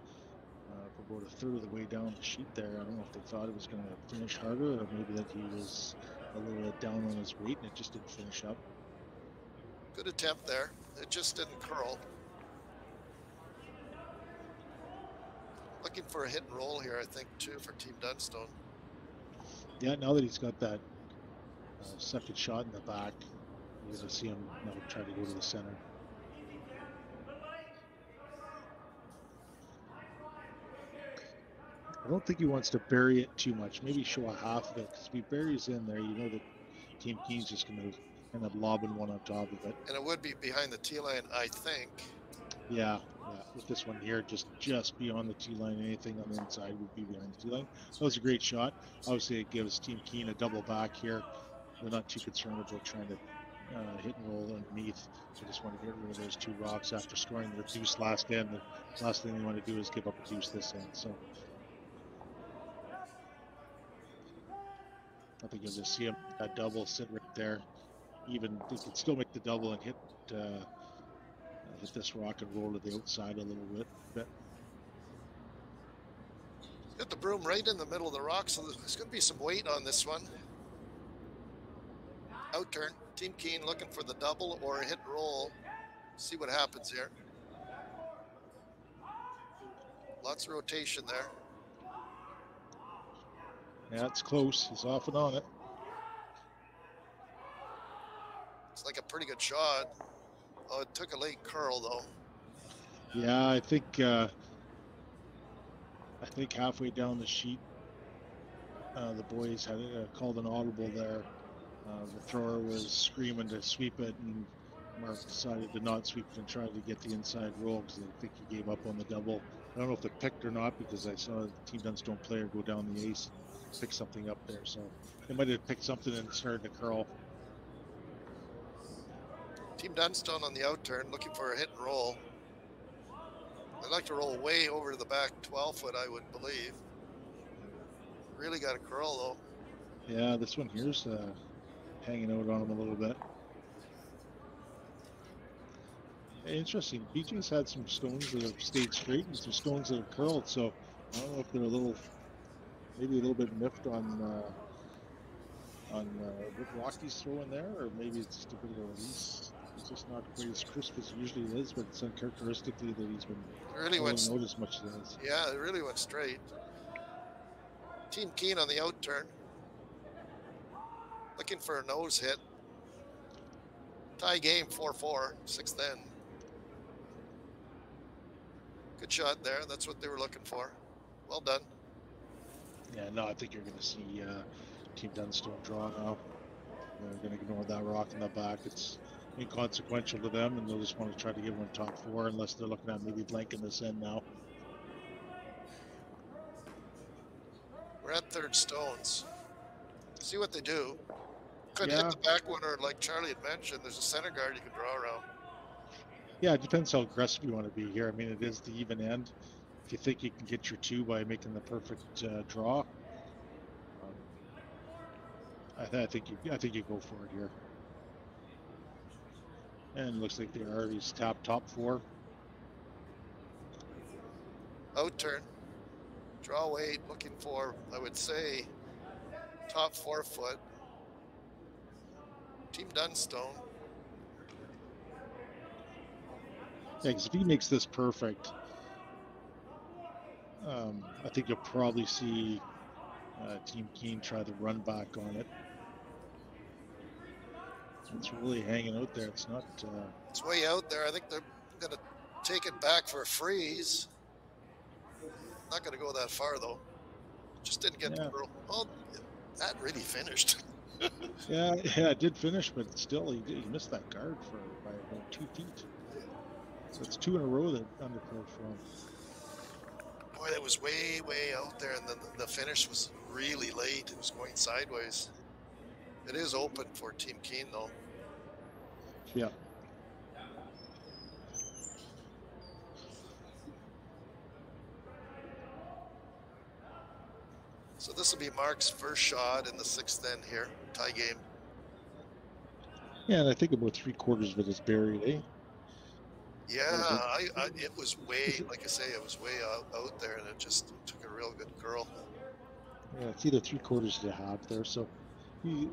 for about a third of the way down the sheet there. I don't know if they thought it was going to finish harder, or maybe that he was a little bit down on his weight and it just didn't finish up. Good attempt there. It just didn't curl. Looking for a hit and roll here, I think, too, for Team Dunstone. Yeah, now that he's got that uh, second shot in the back, you're going to see him now try to go to the center. I don't think he wants to bury it too much. Maybe show a half of it, because if he buries in there, you know that Team Kean's just going to end up lobbing one on top of it. And it would be behind the tee line, I think. Yeah. Uh, with this one here, just just beyond the tee line, anything on the inside would be behind the tee line. That was a great shot. Obviously, it gives Team Kean a double back here. They're not too concerned about trying to uh, hit and roll underneath. They just want to get rid of those two rocks after scoring the deuce last end. The last thing they want to do is give up a deuce this end. So I think you'll just see him that double sit right there. Even they could still make the double and hit. Uh, Hit this rock and roll to the outside a little bit. bit. Got the broom right in the middle of the rock, so there's going to be some weight on this one. Outturn. Team Kean looking for the double or a hit and roll. See what happens here. Lots of rotation there. Yeah, it's close. He's off and on it. It's like a pretty good shot. Oh, it took a late curl, though. Yeah, I think uh, I think halfway down the sheet, uh, the boys had uh, called an audible there. Uh, the thrower was screaming to sweep it, and Mark decided to not sweep it and try to get the inside roll because I think he gave up on the double. I don't know if it picked or not because I saw the Team Dunstone player go down the ace and pick something up there. So they might have picked something and started to curl. Team Dunstone on the outturn, looking for a hit and roll. I'd like to roll way over to the back twelve foot, I would believe. Really got a curl, though. Yeah, this one here's uh, hanging out on him a little bit. Interesting. B J's had some stones that have stayed straight and some stones that have curled, so I don't know if they're a little, maybe a little bit miffed on uh, on uh, Rocky's throw in there, or maybe it's just a bit of a release. It's just not quite as crisp as it usually is, but it's uncharacteristically that he's been really went out as much as it is. Yeah, it really went straight. Team Kean on the out turn, looking for a nose hit. Tie game, four four, sixth end. Good shot there. That's what they were looking for. Well done. Yeah, no, I think you're going to see uh, Team Dunstone draw now. They're going to ignore that rock in the back. It's inconsequential to them, and they'll just want to try to give them a top four, unless they're looking at maybe blanking this in now. We're at third stones. See what they do. Couldn't yeah. hit the back one, or like Charlie had mentioned, there's a center guard you can draw around. Yeah, it depends how aggressive you want to be here. I mean, it is the even end. If you think you can get your two by making the perfect uh, draw, um, I, th I think you I think you go for it here. And it looks like they already tapped top four. Out turn, draw eight, looking for, I would say, top four foot. Team Dunstone. Yeah, because if he makes this perfect, um, I think you'll probably see uh, Team Kean try the run back on it. It's really hanging out there. It's not. Uh, it's way out there. I think they're going to take it back for a freeze. Not going to go that far though. Just didn't get yeah. the girl. Oh, that really finished. yeah, yeah, it did finish, but still, he, did, he missed that guard for by about two feet. So it's two in a row that undercurled for him. Boy, that was way, way out there, and then the finish was really late. It was going sideways. It is open for Team Kean, though. Yeah. So this will be Mark's first shot in the sixth end here, tie game. Yeah, and I think about three quarters of it is buried, eh? Yeah, I, I, it was way, like I say, it was way out, out there, and it just took a real good curl. Yeah, it's either three quarters to half there, so he,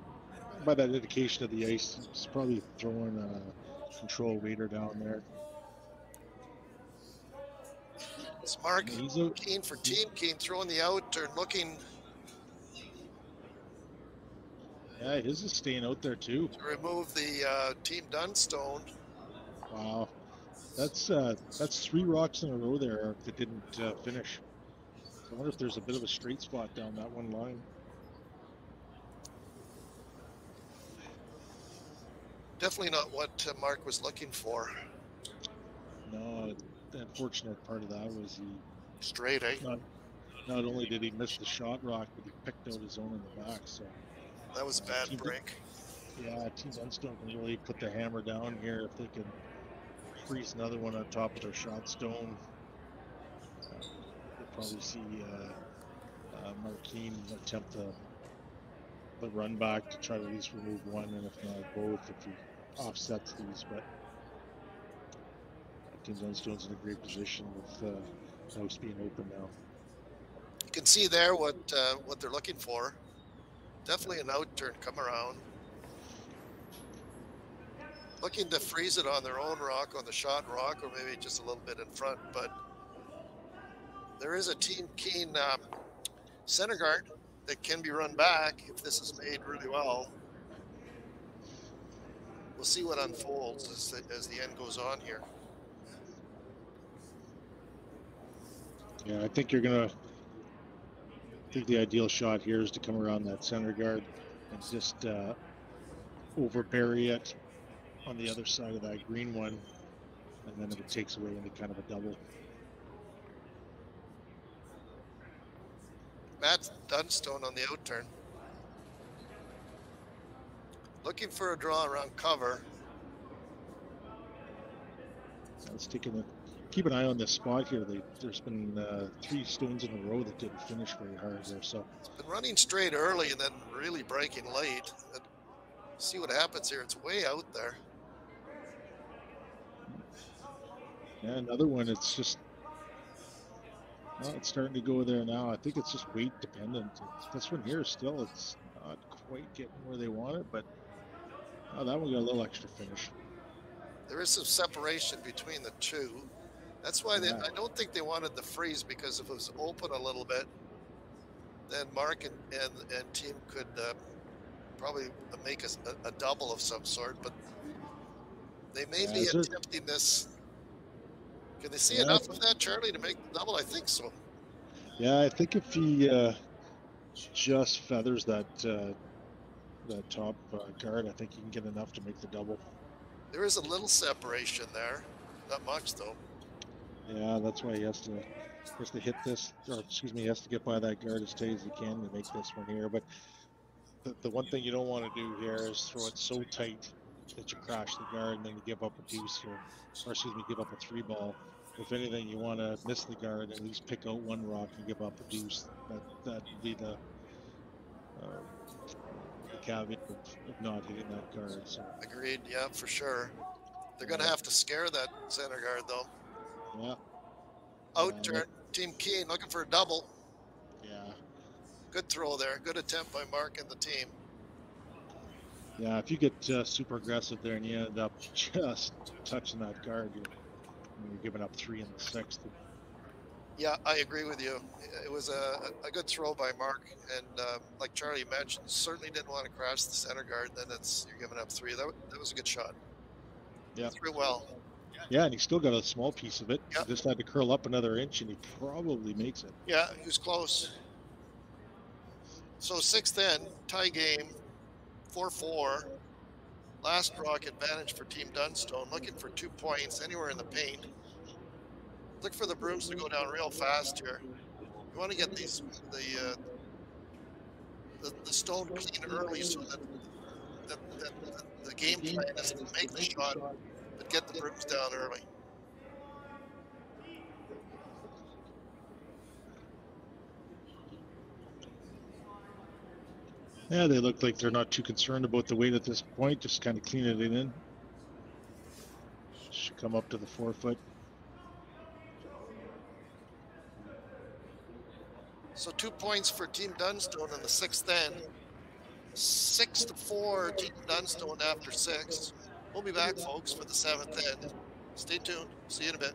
by that indication of the ice, he's probably throwing a control waiter down there. It's Mark Kean for Team Kean, throwing the out turn, looking. Yeah, his is staying out there too. To remove the uh, Team Dunstone. Wow, that's uh, that's three rocks in a row there that didn't uh, finish. I wonder if there's a bit of a straight spot down that one line. Definitely not what uh, Mark was looking for. No. The unfortunate part of that was he straight, eh? Not, not only did he miss the shot rock, but he picked out his own in the back. So that was a bad team, break. Yeah, Team Dunstone can really put the hammer down here if they can freeze another one on top of their shot stone. Uh, you'll probably see uh, uh, Mark Kean attempt the the run back to try to at least remove one, and if not both, if he offsets these, but. Team Dunstone's in a great position with uh, the house being open now. You can see there what uh, what they're looking for. Definitely an out turn, come around. Looking to freeze it on their own rock, on the shot rock, or maybe just a little bit in front. But there is a Team Kean uh, center guard that can be run back if this is made really well. We'll see what unfolds as the, as the end goes on here. Yeah, I think you're gonna. I think the ideal shot here is to come around that center guard and just uh, overbury it on the other side of that green one, and then it takes away into kind of a double. Matt Dunstone on the out turn, looking for a draw around cover. Let's take a look. Keep an eye on this spot here. They, there's been uh, three stones in a row that didn't finish very hard there. So it's been running straight early and then really breaking late. That see what happens here. It's way out there. Yeah, another one. It's just, well, it's starting to go there now. I think it's just weight dependent. This one here still, it's not quite getting where they want it, but oh, that one got a little extra finish. There is some separation between the two. That's why they, yeah. I don't think they wanted the freeze, because if it was open a little bit, then Mark and, and, and team could uh, probably make a, a double of some sort, but they may yeah, be attempting there... this. Can they see yeah, enough of that, Charlie, to make the double? I think so. Yeah, I think if he uh, just feathers that uh, that top uh, guard, I think he can get enough to make the double. There is a little separation there. Not much, though. Yeah, that's why he has to has to hit this, or excuse me, he has to get by that guard as tight as he can to make this one here. But the, the one thing you don't want to do here is throw it so tight that you crash the guard and then you give up a piece, or, or excuse me, give up a three ball. If anything, you want to miss the guard, at least pick out one rock and give up a deuce. That that would be the, uh, the caveat of, of not hitting that guard. So. Agreed, yeah, for sure. They're going to have to scare that center guard, though. Yeah. Out turn, Team Kean looking for a double. Yeah. Good throw there. Good attempt by Mark and the team. Yeah, if you get uh, super aggressive there and you end up just touching that guard, you're, you're giving up three in the sixth. Yeah, I agree with you. It was a, a good throw by Mark, and uh, like Charlie mentioned, certainly didn't want to crash the center guard. Then it's you're giving up three. That, that was a good shot. Yeah, threw well. Yeah, and he still got a small piece of it. Yep. He just had to curl up another inch, and he probably makes it. Yeah, he was close. So six then, tie game, four four. Last rock advantage for Team Dunstone, looking for two points anywhere in the paint. Look for the brooms to go down real fast here. You want to get these the uh, the, the stone clean early so that the, the, the, the game plan is to make the shot, but get the brooms down early. Yeah, they look like they're not too concerned about the weight at this point. Just kind of clean it in. Should come up to the forefoot. So two points for Team Dunstone in the sixth end. Six to four, Team Dunstone after six. We'll be back, folks, for the seventh end. Stay tuned. See you in a bit.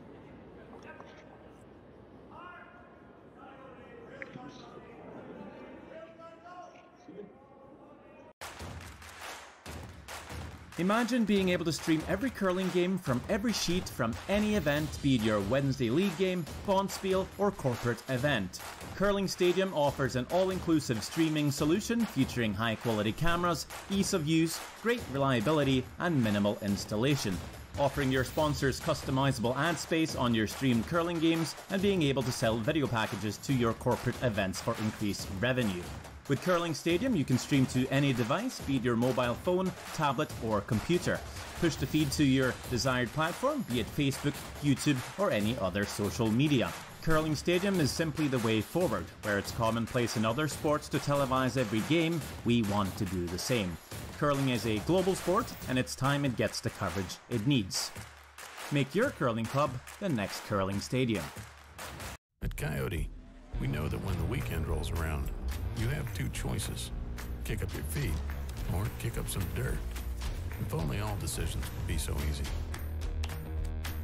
Imagine being able to stream every curling game from every sheet from any event, be it your Wednesday league game, Bonspiel, or corporate event. Curling Stadium offers an all-inclusive streaming solution featuring high-quality cameras, ease of use, great reliability, and minimal installation. Offering your sponsors customizable ad space on your streamed curling games and being able to sell video packages to your corporate events for increased revenue. With Curling Stadium, you can stream to any device, be it your mobile phone, tablet, or computer. Push the feed to your desired platform, be it Facebook, YouTube, or any other social media. Curling Stadium is simply the way forward. Where it's commonplace in other sports to televise every game, we want to do the same. Curling is a global sport, and it's time it gets the coverage it needs. Make your curling club the next Curling Stadium. At Coyote, we know that when the weekend rolls around, you have two choices: kick up your feet or kick up some dirt. If only all decisions would be so easy.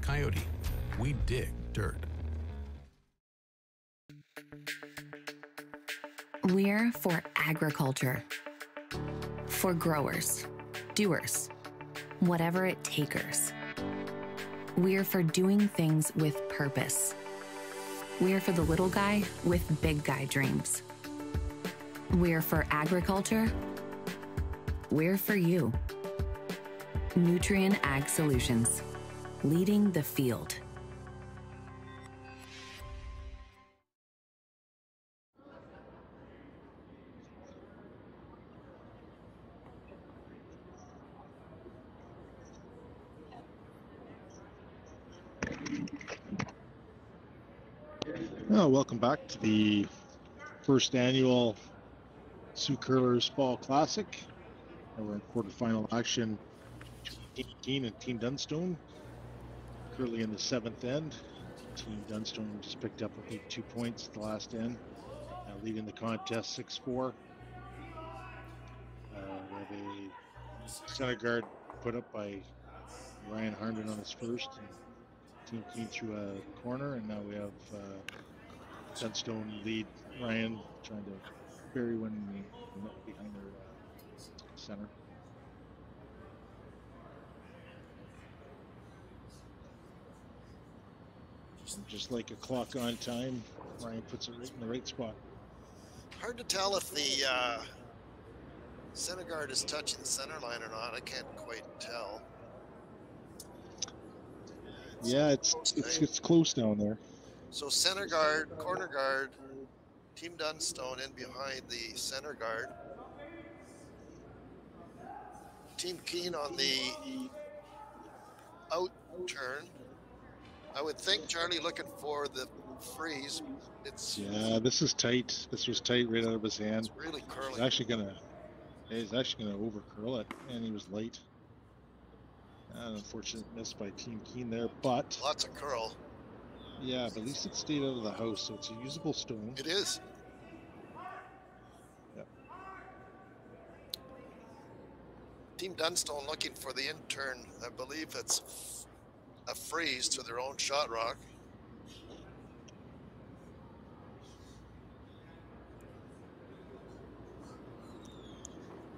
Coyote, we dig dirt. We're for agriculture, for growers, doers, whatever it takers. We're for doing things with purpose. We're for the little guy with big guy dreams. We're for agriculture. We're for you. Nutrien Ag Solutions, leading the field. Well, welcome back to the first annual Soo Curlers Fall Classic. And we're in quarterfinal action between Team Kean and Team Dunstone. Curly in the seventh end. Team Dunstone just picked up, I think, two points at the last end, uh, leading the contest six four. Uh, we have a center guard put up by Ryan Harnden on his first. And Team Kean through a corner, and now we have uh, Dunstone lead Ryan trying to bury one in the net behind their uh, center. And just like a clock on time, Ryan puts it right in the right spot. Hard to tell if the uh, center guard is touching the center line or not. I can't quite tell. Yeah, it's it's, it's close down there. So center guard, corner guard, Team Dunstone in behind the center guard. Team Kean on the out turn. I would think Charlie looking for the freeze. It's yeah, this is tight. This was tight right out of his hand. It's really curly. He's actually gonna, he's actually gonna over curl it, and he was late. An unfortunate miss by Team Kean there, but lots of curl. Yeah, but at least it stayed out of the house, so it's a usable stone. It is. Yep. Team Dunstone looking for the in turn. I believe it's a freeze to their own shot rock.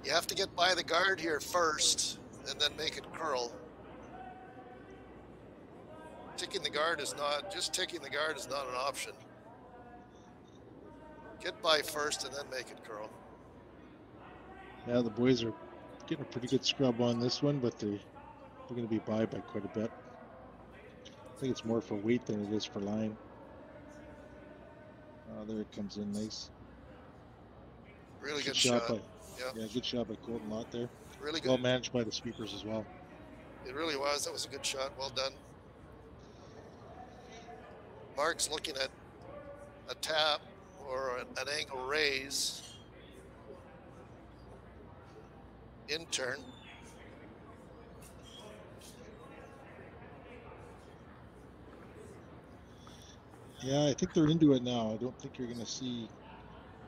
You have to get by the guard here first, and then make it curl. Ticking the guard is not, just ticking the guard is not an option. Get by first and then make it curl. Yeah, the boys are getting a pretty good scrub on this one, but they, they're going to be by by quite a bit. I think it's more for weight than it is for line. Oh, there it comes in nice. Really good, good shot. shot. By, yep. Yeah, good shot by Colton Lott there. Really good. Well managed by the sweepers as well. It really was. That was a good shot. Well done. Mark's looking at a tap or an angle raise. In turn. Yeah, I think they're into it now. I don't think you're going to see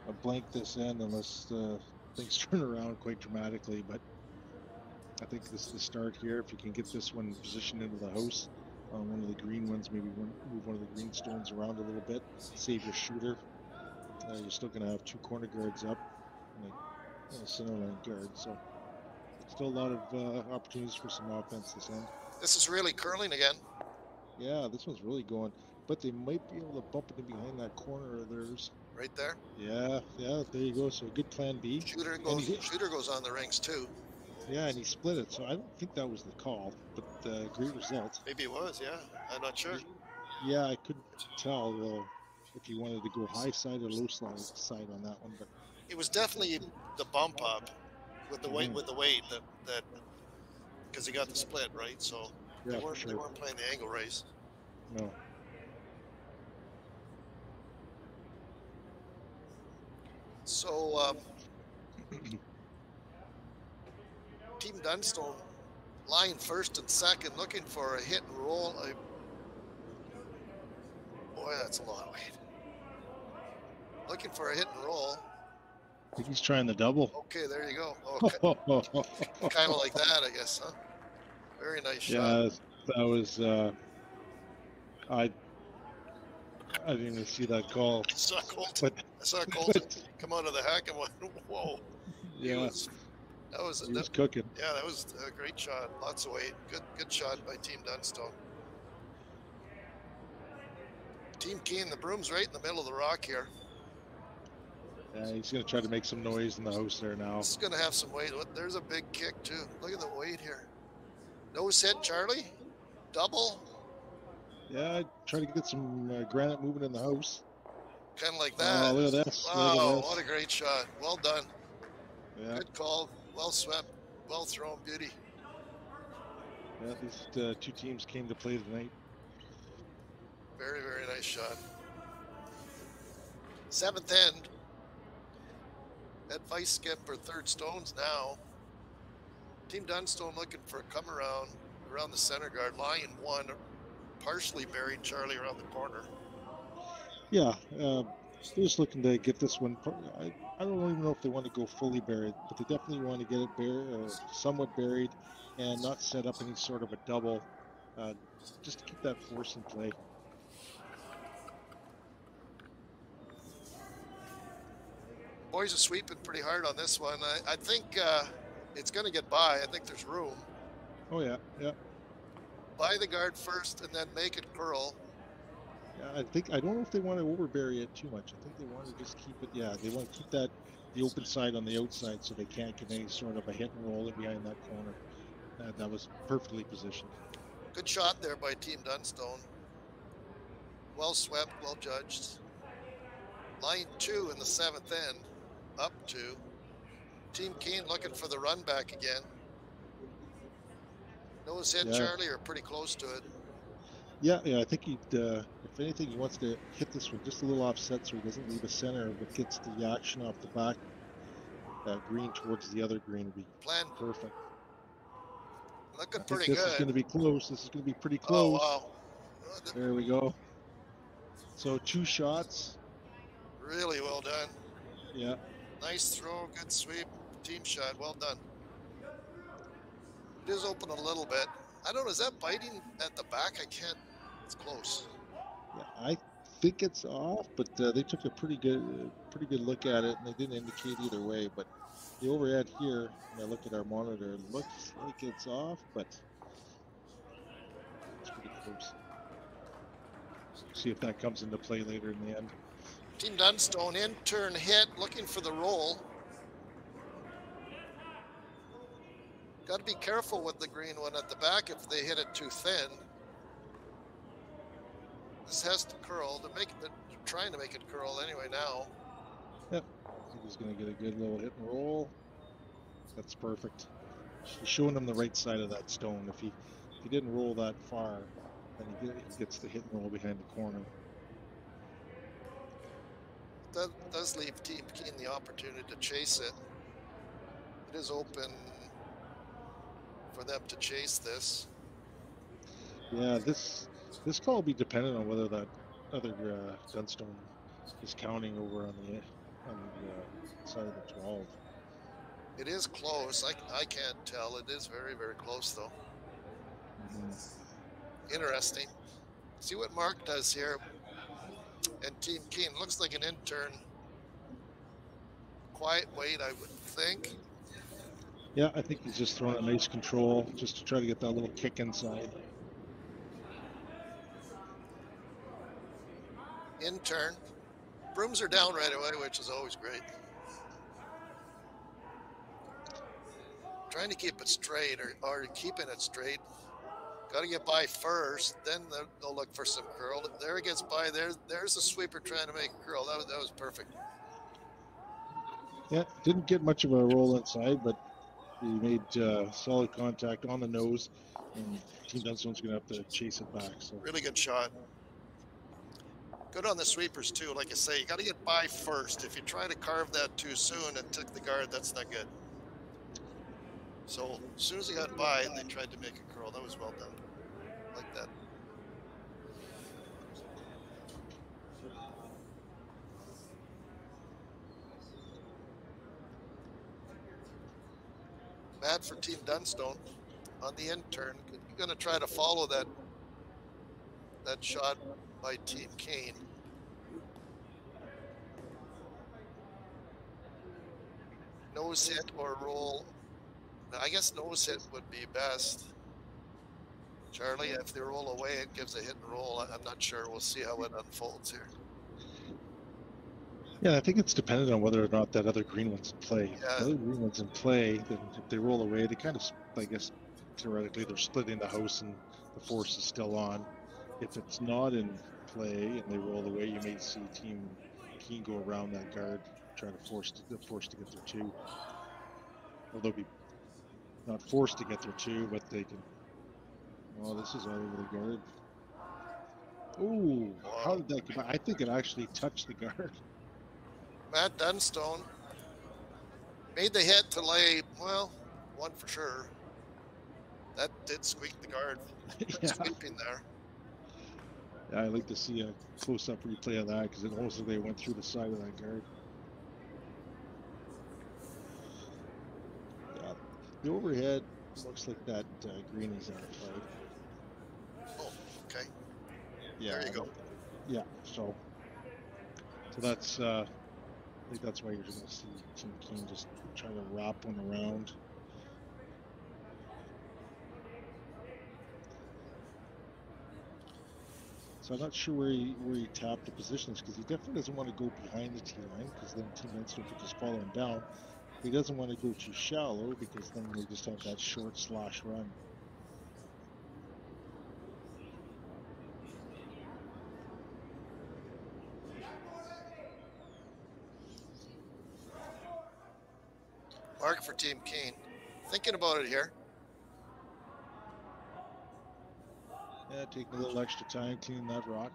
a blank this end unless uh, things turn around quite dramatically. But I think this is the start here. If you can get this one positioned into the house, um, one of the green ones, maybe one, move one of the green stones around a little bit, save your shooter. Uh, you're still going to have two corner guards up and a, and a center line guard. So still a lot of uh, opportunities for some offense this end. This is really curling again. Yeah, this one's really going. But they might be able to bump it in behind that corner of theirs. Right there? Yeah, yeah, there you go. So good plan B. Shooter goes, he, shooter goes on the rings too. Yeah, and he split it, so I don't think that was the call, but uh, great result. Maybe it was, yeah. I'm not sure. Yeah, I couldn't tell uh, if he wanted to go high side or low side side on that one. But it was definitely the bump up with the weight, mm. with the weight that, that because he got the split, right? So yeah, they, weren't, sure. they weren't playing the angle race. No. So, um, Team Dunstone lying first and second, looking for a hit and roll. I, boy, that's a lot of weight. Looking for a hit and roll. I think he's trying the double. Okay, there you go. Okay. Kind of like that, I guess, huh? Very nice yeah, shot. Yeah, that was, uh, I, I didn't even see that call. I saw Colton. But, I saw Colton but, come out of the hack and went, whoa. Yeah. Was, that was, he that, was cooking. Yeah, that was a great shot. Lots of weight. Good good shot by Team Dunstone. Team Kean, the broom's right in the middle of the rock here. Yeah, he's going to try to make some noise in the house there now. This is going to have some weight. Look, there's a big kick, too. Look at the weight here. Nose hit, Charlie. Double. Yeah, try to get some uh, granite movement in the house. Kind of like that. Oh, look at this. Wow, look at this. What a great shot. Well done. Yeah. Good call. Well swept. Well thrown. Beauty. Yeah, these uh, two teams came to play tonight. Very, very nice shot. Seventh end. Advice skip for third stones now. Team Dunstone looking for a come around around the center guard. Lion one partially buried Charlie around the corner. Yeah, uh, just looking to get this one. I, I don't even know if they want to go fully buried, but they definitely want to get it buried, uh, somewhat buried, and not set up any sort of a double. Uh, just to keep that force in play. Boys are sweeping pretty hard on this one. I, I think uh, it's going to get by. I think there's room. Oh, yeah, yeah. Buy the guard first and then make it curl. Yeah, I think, I don't know if they want to overbury it too much. I think they want to just keep it, yeah, they want to keep that, the open side on the outside so they can't get any sort of a hit and roll behind that corner. Uh, that was perfectly positioned. Good shot there by Team Dunstone. Well swept, well judged. Line two in the seventh end, up two. Team Kean looking for the run back again. Nose hit, yeah. Charlie, or pretty close to it. Yeah, yeah, I think he'd, uh, if anything, he wants to hit this one just a little offset so he doesn't leave a center, but gets the action off the back. Uh, green towards the other green would be Plan. Perfect. Looking pretty this good. This is going to be close. This is going to be pretty close. Oh, wow. There we go. So two shots. Really well done. Yeah. Nice throw, good sweep, team shot. Well done. It is open a little bit. I don't know, is that biting at the back? I can't. It's close. Yeah, I think it's off, but uh, they took a pretty good, uh, pretty good look at it, and they didn't indicate either way, but. The overhead here, when I look at our monitor, looks like it's off, but it's pretty close. See if that comes into play later in the end. Team Dunstone in turn hit, looking for the roll. Got to be careful with the green one at the back if they hit it too thin. This has to curl. They're, making, they're trying to make it curl anyway now. Yep. He's going to get a good little hit and roll. That's perfect. He's showing him the right side of that stone. If he if he didn't roll that far, then he, get, he gets the hit and roll behind the corner. That does leave Team Kean the opportunity to chase it. It is open for them to chase this. Yeah, this this call will be dependent on whether that other uh, Dunstone is counting over on the on the uh, side of the twelve. It is close. I, I can't tell. It is very, very close, though. Mm-hmm. Interesting. See what Mark does here. And Team Kean looks like an intern. Quiet weight, I would think. Yeah, I think he's just throwing a nice control just to try to get that little kick inside. Intern. Brooms are down right away, which is always great. Trying to keep it straight, or, or keeping it straight. Got to get by first, then they'll look for some curl. There it gets by. There, there's the sweeper trying to make a curl. That was, that was perfect. Yeah, didn't get much of a roll inside, but he made uh, solid contact on the nose, and Team Dunstone's going to have to chase it back. So really good shot. Good on the sweepers too. Like I say, you got to get by first. If you try to carve that too soon and took the guard, that's not good. So as soon as he got by, they tried to make a curl. That was well done. Like that. Matt for Team Dunstone on the intern. You're going to try to follow that that shot by Team Kean. Nose hit or roll. I guess nose hit would be best. Charlie, if they roll away, it gives a hit and roll. I'm not sure. We'll see how it unfolds here. Yeah, I think it's dependent on whether or not that other green one's in play. Yeah. If the other green one's in play, then if they roll away, they kind of, I guess, theoretically, they're splitting the house and the force is still on. If it's not in play and they roll away, you may see Team Kean go around that guard, try to force to, force to get their two. Although be not forced to get their two, but they can. Oh, this is out over the guard. Ooh, how did that come? I think it actually touched the guard. Matt Dunstone made the hit to lay, well, one for sure. that did squeak the guard. Yeah. Squeak in there. Yeah, I like to see a close-up replay of that because it also they went through the side of that guard. Yeah. The overhead looks like that uh, green is out of play. Oh, okay. Yeah. There you go. Yeah. So. So that's. Uh, I think that's why you're going to see Team Kean just try to wrap one around. So I'm not sure where he, where he tapped the positions because he definitely doesn't want to go behind the tee line because then Team Dunstone could just follow him down. He doesn't want to go too shallow because then they just have that short slash run. Mark for Team Kean. Thinking about it here. Yeah, taking a little extra time, cleaning that rock,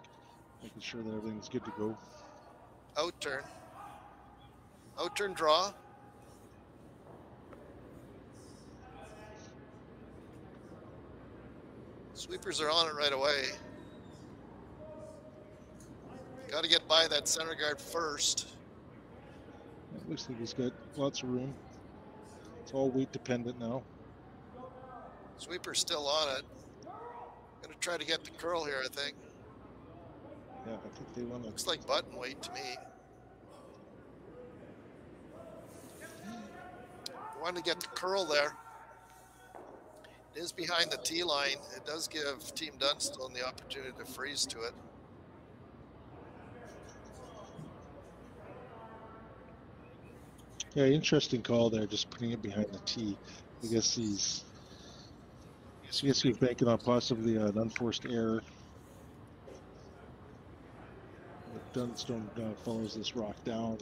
making sure that everything's good to go. Out turn. Out turn draw. Sweepers are on it right away. Got to get by that center guard first. It looks like he's got lots of room. It's all weight dependent now. Sweeper's still on it. Gonna try to get the curl here, I think. Yeah, I think they want to. Looks like button weight to me. They wanted to get the curl there. It is behind the tee line. It does give Team Dunstone the opportunity to freeze to it. Yeah, interesting call there, just putting it behind the tee. I guess he's, I guess he's banking on possibly an unforced error. If Dunstone uh, follows this rock down,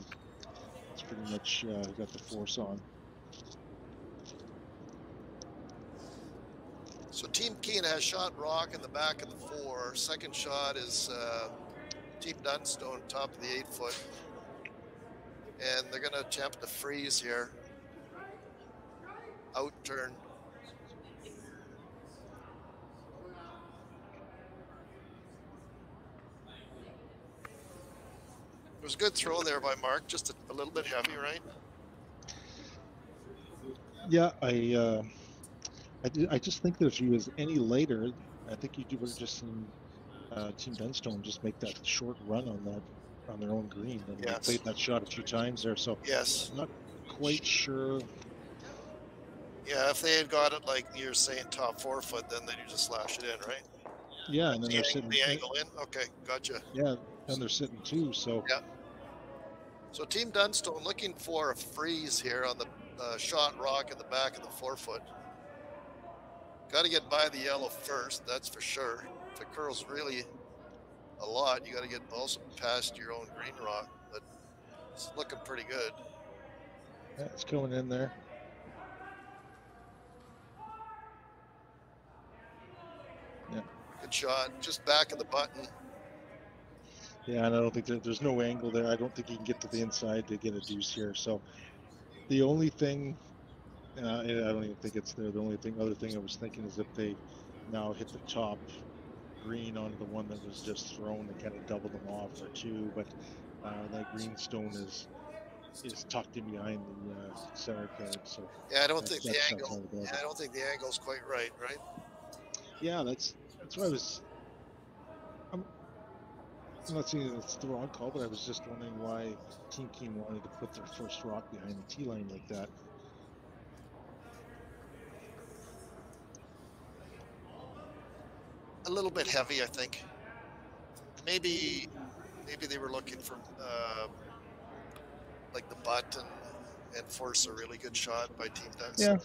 it's pretty much uh, got the force on. So Team Kean has shot rock in the back of the four. Second shot is uh, Team Dunstone, top of the eight foot. And they're going to attempt to freeze here. Out turn. It was a good throw there by Mark, just a, a little bit heavy, right? Yeah, I, uh, I, did, I just think that if he was any lighter, I think you would have just seen uh, Team Dunstone just make that short run on that. On their own green, and yes. They played that shot a few times there, so yes, I'm not quite sure. Yeah, if they had got it like you're saying top four foot, then they just slash it in, right? Yeah, and then the they're ang sitting the angle in. Okay, gotcha. Yeah, and they're sitting too, so yeah. So Team Dunstone looking for a freeze here on the uh, shot rock in the back of the four foot. Got to get by the yellow first, that's for sure. If it curls really a lot, you got to get also past your own green rock, but it's looking pretty good. Yeah, it's coming in there. Yeah, good shot, just back of the button. Yeah, and I don't think there, there's no angle there. I don't think you can get to the inside to get a deuce here. So the only thing, and I, I don't even think it's there. The only thing, other thing I was thinking is if they now hit the top green on the one that was just thrown, they kind of doubled them off for two, but uh, that green stone is is tucked in behind the uh, center card. So yeah, I don't that, think the angle. Yeah, I don't think the angle's quite right, right? Yeah, that's that's why I was. I'm, I'm not saying it's the wrong call, but I was just wondering why Team Kean wanted to put their first rock behind the tee line like that. A little bit heavy, I think. Maybe, maybe they were looking for uh, like the button and force a really good shot by Team Dunstone.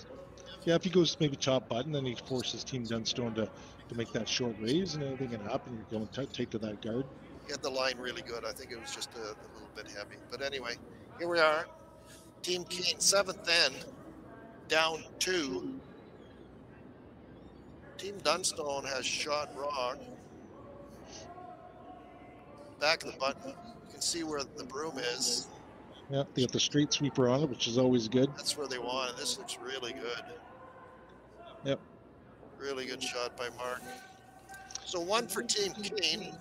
Yeah, yeah. If he goes maybe top button, then he forces Team Dunstone to to make that short raise, and anything can happen. You're going to take to that guard. He had the line really good. I think it was just a, a little bit heavy. But anyway, here we are. Team Kean seventh end, down two. Team Dunstone has shot rock. Back of the button. You can see where the broom is. Yeah, they got the straight sweeper on it, which is always good. That's where they want it. This looks really good. Yep. Really good shot by Mark. So one for Team Kean.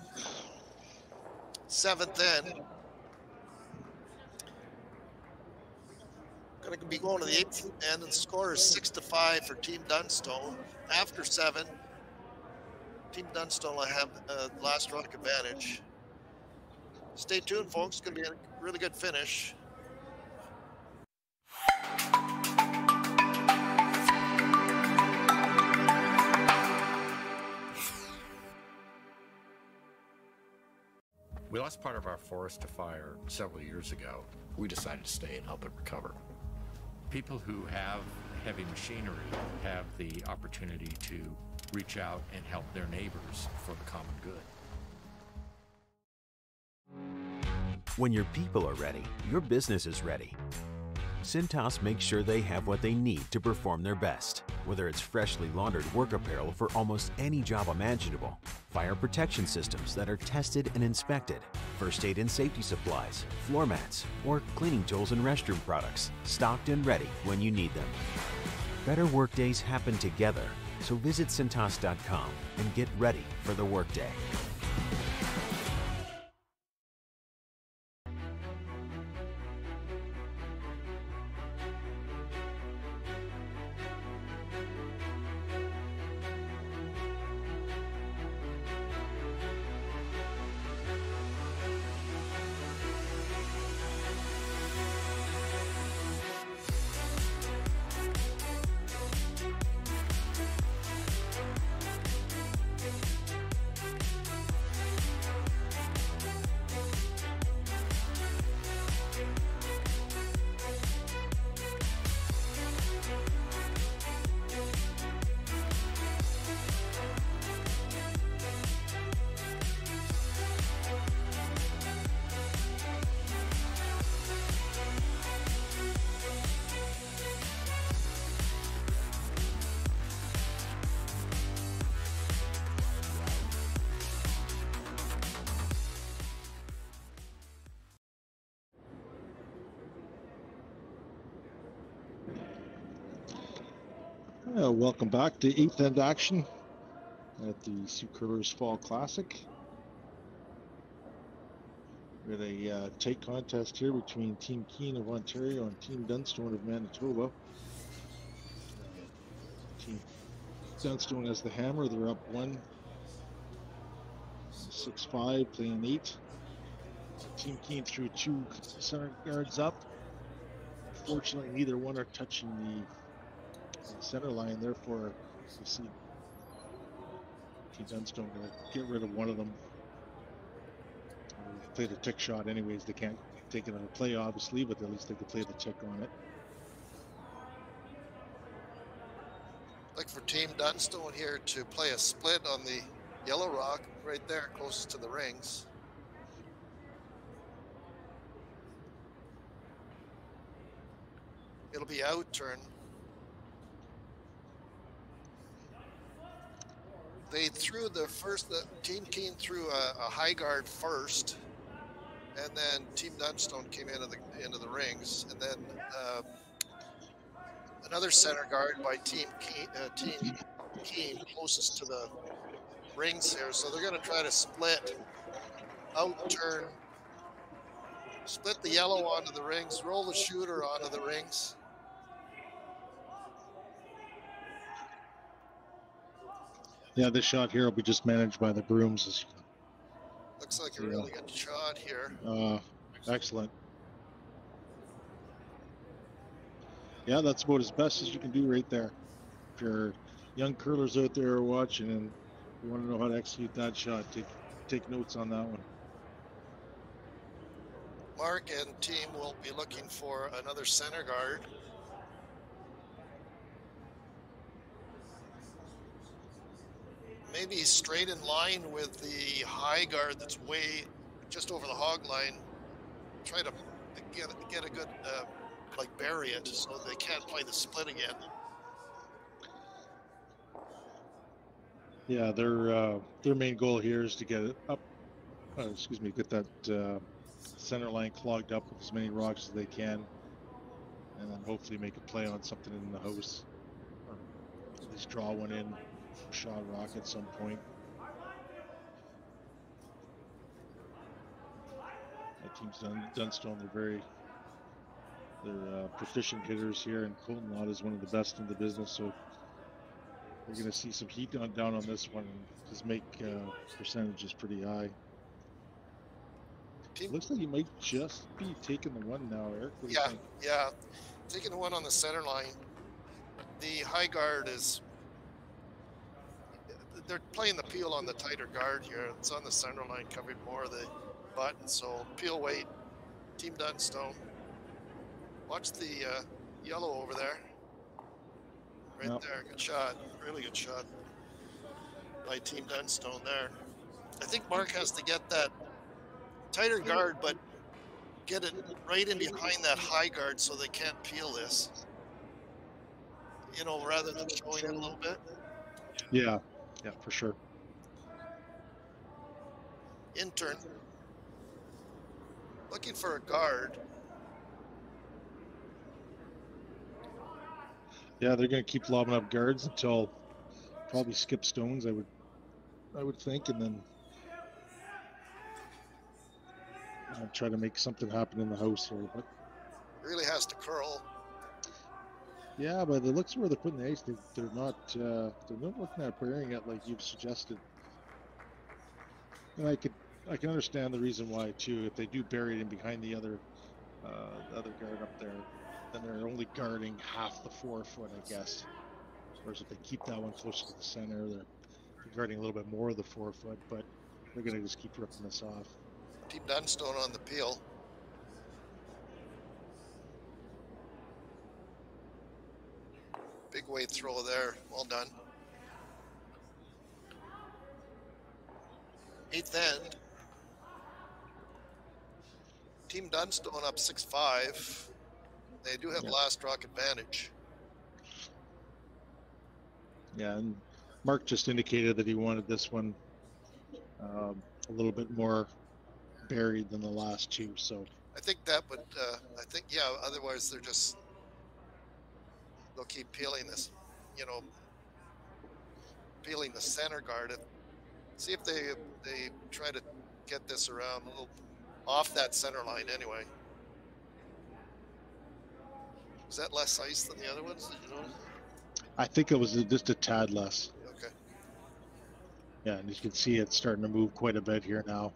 Seventh in. Going to be going to the eighth end, and the score is six to five for Team Dunstone. After seven, Team Dunstone will have uh, last rock advantage. Stay tuned, folks. It's going to be a really good finish. We lost part of our forest to fire several years ago. We decided to stay and help it recover. People who have heavy machinery have the opportunity to reach out and help their neighbors for the common good. When your people are ready, your business is ready. Cintas makes sure they have what they need to perform their best, whether it's freshly laundered work apparel for almost any job imaginable, fire protection systems that are tested and inspected, first aid and safety supplies, floor mats, or cleaning tools and restroom products, stocked and ready when you need them. Better workdays happen together, so visit Cintas dot com and get ready for the workday. Uh, welcome back to eighth end action at the Soo Curlers Fall Classic. We had a uh, tight contest here between Team Kean of Ontario and Team Dunstone of Manitoba. Team Dunstone has the hammer. They're up one, six five, playing eight. Team Kean threw two center guards up. Fortunately, neither one are touching the center line, therefore you see Team Dunstone going to get rid of one of them. They played a tick shot anyways. They can't take it on a play obviously, but at least they could play the tick on it. Like for Team Dunstone here to play a split on the yellow rock right there closest to the rings. It'll be out turn. They threw the first, the Team Kean threw a, a high guard first, and then Team Dunstone came into the into the rings, and then uh, another center guard by Team Kean, uh, Team Kean closest to the rings here. So they're going to try to split, out turn, split the yellow onto the rings, roll the shooter onto the rings. Yeah, this shot here will be just managed by the brooms. Looks like a really good shot here. Uh, excellent. Yeah, that's about as best as you can do right there. If your young curlers out there are watching and you want to know how to execute that shot, take, take notes on that one. Mark and team will be looking for another center guard. Maybe straight in line with the high guard that's way just over the hog line. Try to get get a good uh, like bury it so they can't play the split again. Yeah, their uh, their main goal here is to get it up. Uh, excuse me, get that uh, center line clogged up with as many rocks as they can, and then hopefully make a play on something in the house, or at least draw one in. for Shot Rock at some point. That team's done, Dunstone, they're very they're uh, proficient hitters here, and Colton Lott is one of the best in the business, so we're going to see some heat on, down on this one. His make uh, percentage is pretty high. It looks like he might just be taking the one now, Eric. What do yeah, you think? yeah. Taking the one on the center line. The high guard is... They're playing the peel on the tighter guard here. It's on the center line, covering more of the button. So peel weight, Team Dunstone. Watch the uh, yellow over there. Right yep. there, good shot. Really good shot by Team Dunstone there. I think Mark has to get that tighter guard, but get it right in behind that high guard so they can't peel this. You know, rather than showing it a little bit. Yeah, yeah, for sure. Intern. Looking for a guard. Yeah, they're going to keep lobbing up guards until probably skip stones, I would, I would think, and then I'll try to make something happen in the house here. But really has to curl. Yeah, but the looks where they're putting the ice, they, they're not uh, they're not looking at preparing it like you've suggested. And I could I can understand the reason why too. If they do bury it in behind the other uh, the other guard up there, then they're only guarding half the four foot, I guess. Whereas if they keep that one closer to the center, they're guarding a little bit more of the four foot. But they're going to just keep ripping this off. Team Dunstone on the peel. Big weight throw there. Well done. Eighth end. Team Dunstone up six five. They do have yeah. last rock advantage. Yeah, and Mark just indicated that he wanted this one um, a little bit more buried than the last two, so I think that would uh I think yeah otherwise they're just they'll keep peeling this, you know, peeling the center guard, and see if they they try to get this around a little off that center line. Anyway, is that less ice than the other ones? Did you know? I think it was just a tad less. Okay. Yeah, and you can see it's starting to move quite a bit here now.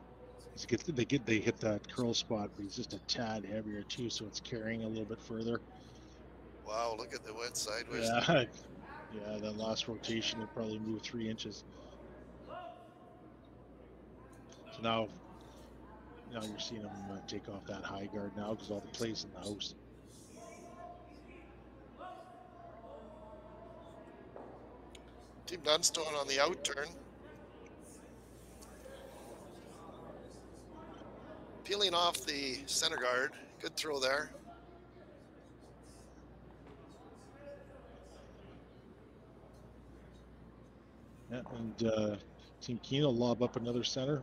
They get they hit that curl spot, but he's just a tad heavier too, so it's carrying a little bit further. Wow, look at the went sideways. Yeah, yeah, that last rotation will probably move three inches. So now, now you're seeing him uh, take off that high guard now because all the plays in the house. Team Dunstone on the out turn. Peeling off the center guard. Good throw there. Yeah, and uh, Team Kean will lob up another center.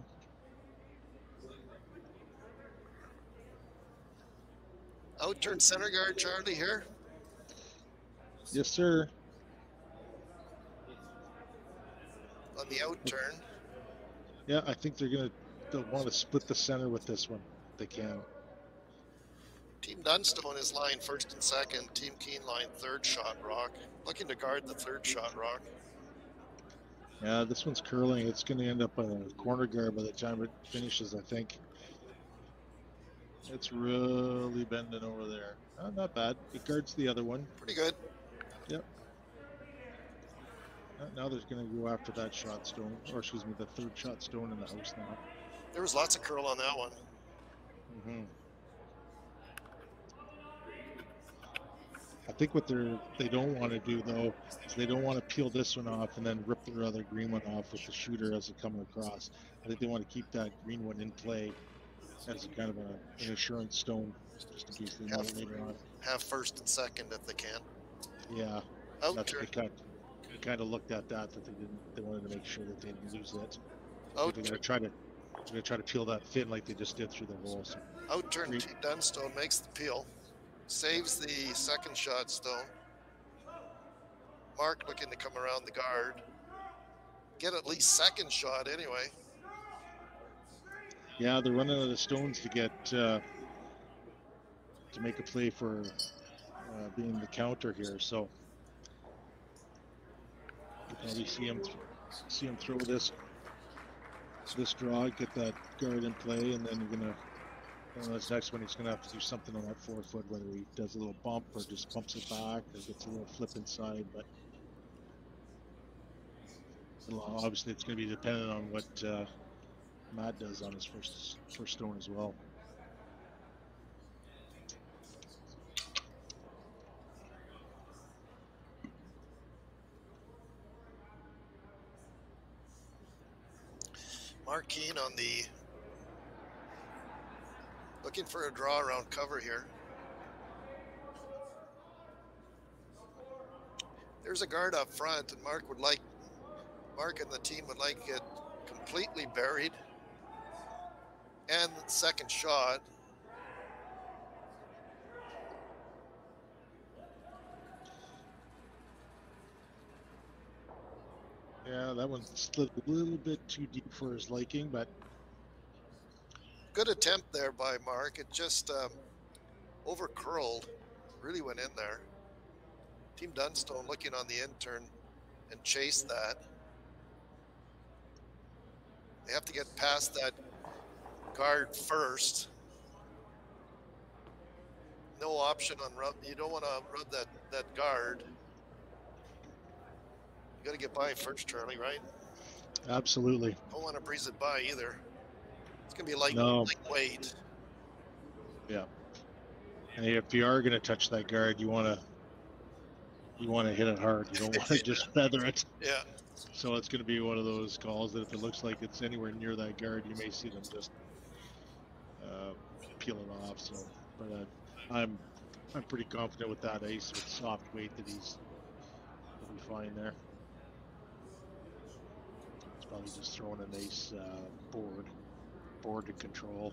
Out-turn center guard, Charlie, here. Yes, sir. On the out-turn. Yeah, I think they're going to They'll want to split the center with this one. They can. Team Dunstone is lying first and second. Team Kean line third shot rock. Looking to guard the third shot rock. Yeah, this one's curling. It's going to end up on a corner guard by the time it finishes, I think. It's really bending over there. Oh, not bad. It guards the other one. Pretty good. Yep. Now they're going to go after that shot stone, or excuse me, the third shot stone in the house now. There was lots of curl on that one. Mm-hmm. I think what they're they don't want to do though is they don't want to peel this one off and then rip their other green one off with the shooter as it's coming across. I think they want to keep that green one in play as kind of a, an insurance stone, just in case they have it later on. Have first and second if they can. Yeah. Out turn. They kind of looked at that that they didn't. They wanted to make sure that they didn't lose it. Oh, they're gonna try to. They're going to try to peel that fin like they just did through the hole. So out turn three. Team Dunstone makes the peel. Saves the second shot stone. Mark looking to come around the guard. get at least second shot anyway. Yeah, they're running out of stones to get uh, to make a play for uh, being the counter here. So you can already see him th see him throw this this draw, get that guard in play, and then you're gonna. And this next one, he's going to have to do something on that forefoot, whether he does a little bump or just bumps it back or gets a little flip inside. But obviously, it's going to be dependent on what uh, Matt does on his first first stone as well. Mark Kean on the. Looking for a draw around cover here. There's a guard up front, and Mark would like, Mark and the team would like it completely buried. And second shot. Yeah, that one slid a little bit too deep for his liking, but. Good attempt there by Mark. It just um, over curled, really went in there. Team Dunstone looking on the intern and chased that. They have to get past that guard first. No option on rub. You don't want to rub that that guard. You got to get by first, Charlie, right? Absolutely. Don't want to breeze it by either. It's gonna be like no. lightweight. Yeah, and if you are gonna touch that guard, you wanna you wanna hit it hard. You don't want to just feather it. Yeah. So it's gonna be one of those calls that if it looks like it's anywhere near that guard, you may see them just uh, peel it off. So, but uh, I'm I'm pretty confident with that ace with soft weight that he's gonna be fine there. It's probably just throwing an ace uh, board. Board to control.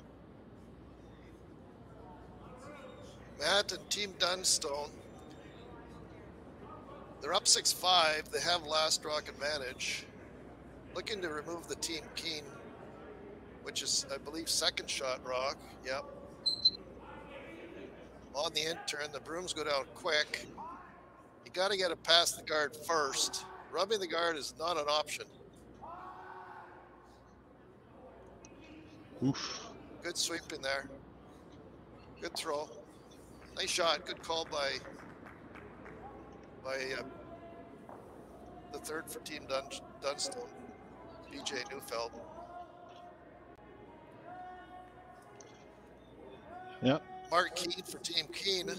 Matt and Team Dunstone, they're up six five. They have last rock advantage. Looking to remove the Team Kean, which is, I believe, second shot rock. Yep. On the intern, the brooms go down quick. You got to get it past the guard first. Rubbing the guard is not an option. Oof. Good sweep in there. Good throw. Nice shot. Good call by by uh, the third for Team Dun Dunstone, B J Neufeld. Yep. Mark Kean for Team Kean.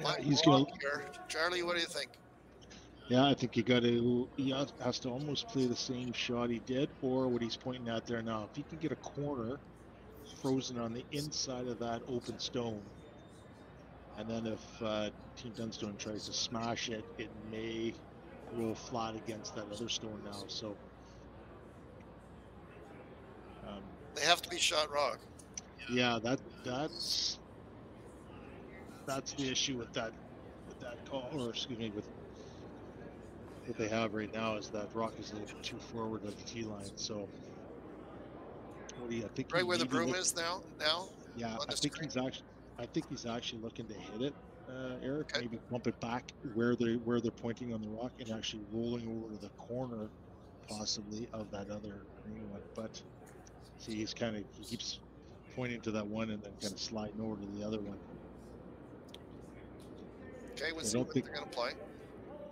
Yeah, he's going here. Charlie, what do you think? Yeah, I think he got to, he has to almost play the same shot he did, or what he's pointing out there now. If he can get a corner frozen on the inside of that open stone, and then if uh, Team Dunstone tries to smash it, it may roll flat against that other stone now. So um, they have to be shot rock. Yeah, that that's that's the issue with that with that call, or excuse me, with. What they have right now is that rock is a little bit too forward of the tee line. So, what do you, I think right where the broom look, is now. Now, yeah, I think screen. he's actually, I think he's actually looking to hit it, uh, Eric. Okay. Maybe bump it back where they where they're pointing on the rock and actually rolling over to the corner, possibly of that other green one. But see, he's kind of he keeps pointing to that one and then kind of sliding over to the other one. Okay, we'll see what they're gonna play.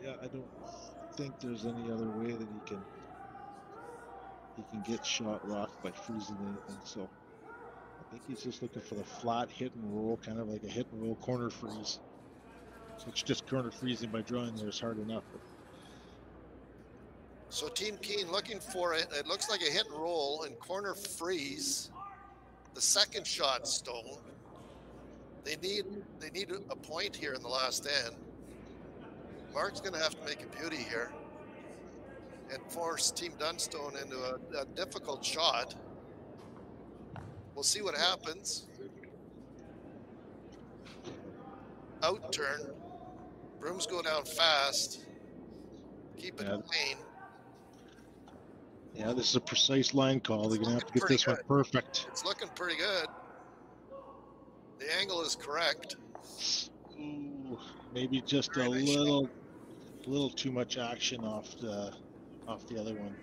Yeah, I don't. think there's any other way that he can he can get shot rocked by freezing anything. So I think he's just looking for the flat hit and roll, kind of like a hit and roll corner freeze. Which just corner freezing by drawing there is hard enough. So Team Kean looking for it. It looks like a hit and roll and corner freeze. The second shot stone. They need they need a point here in the last end. Mark's going to have to make a beauty here and force Team Dunstone into a, a difficult shot. We'll see what happens. Out turn. Brooms go down fast. Keep it yeah. clean. Yeah, this is a precise line call. It's They're going to have to get this good. one perfect. It's looking pretty good. The angle is correct. Ooh, maybe just Very a nice little, shot. little too much action off the, off the other one.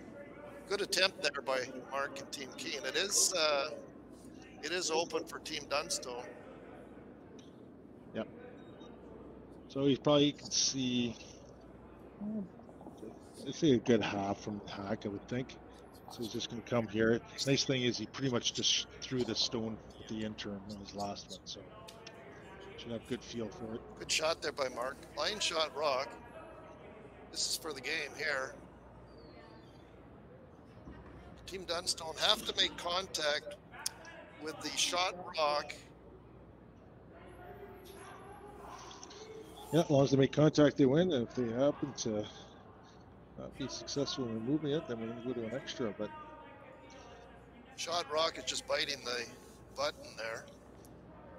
Good attempt there by Mark and Team Kean. It is, uh, it is open for Team Dunstone. Yep. So he's probably you can see. Let's see a good half from the hack, I would think. So he's just going to come here. Nice thing is he pretty much just threw the stone at the interim in his last one, so should have good feel for it. Good shot there by Mark. Line shot rock. This is for the game here. Team Dunstone have to make contact with the shot rock. Yeah, as long as they make contact, they win. And if they happen to not be successful in removing it, then we're going to go to an extra. But shot rock is just biting the button there.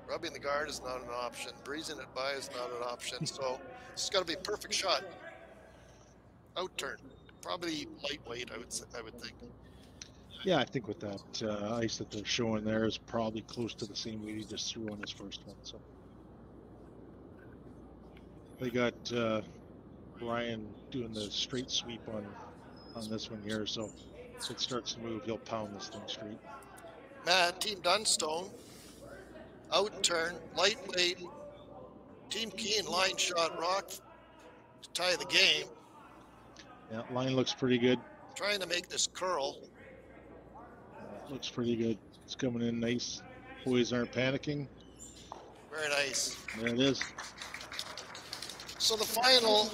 Rubbing the guard is not an option. Breezing it by is not an option. So it's got to be a perfect shot. Out turn, probably lightweight. I would say, I would think. Yeah, I think with that uh, ice that they're showing there is probably close to the same weight he just threw on his first one. So they got uh, Ryan doing the straight sweep on on this one here. So if it starts to move, he'll pound this thing straight. Matt, Team Dunstone, out turn, lightweight. Team Kean line shot rock to tie the game. Yeah, line looks pretty good. Trying to make this curl. Looks pretty good. It's coming in nice. Boys aren't panicking. Very nice. There it is. So the final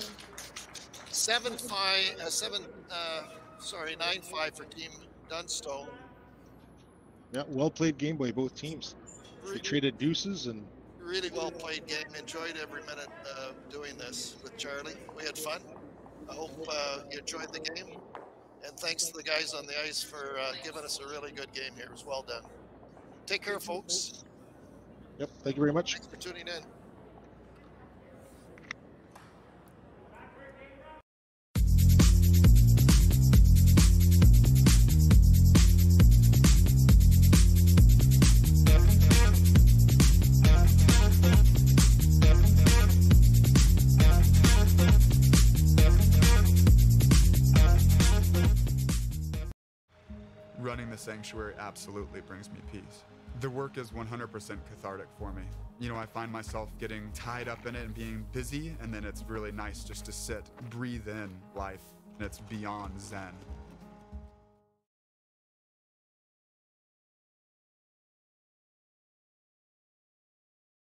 seven five, uh, seven, uh, sorry, nine five for Team Dunstone. Yeah, well played game by both teams. Really, they traded deuces and. Really well played game. Enjoyed every minute uh, doing this with Charlie. We had fun. I hope uh, you enjoyed the game. And thanks to the guys on the ice for uh, giving us a really good game here. It was well done. Take care, folks. Yep, thank you very much. Thanks for tuning in. Running the sanctuary absolutely brings me peace. The work is one hundred percent cathartic for me. You know, I find myself getting tied up in it and being busy, and then it's really nice just to sit, breathe in life, and it's beyond zen.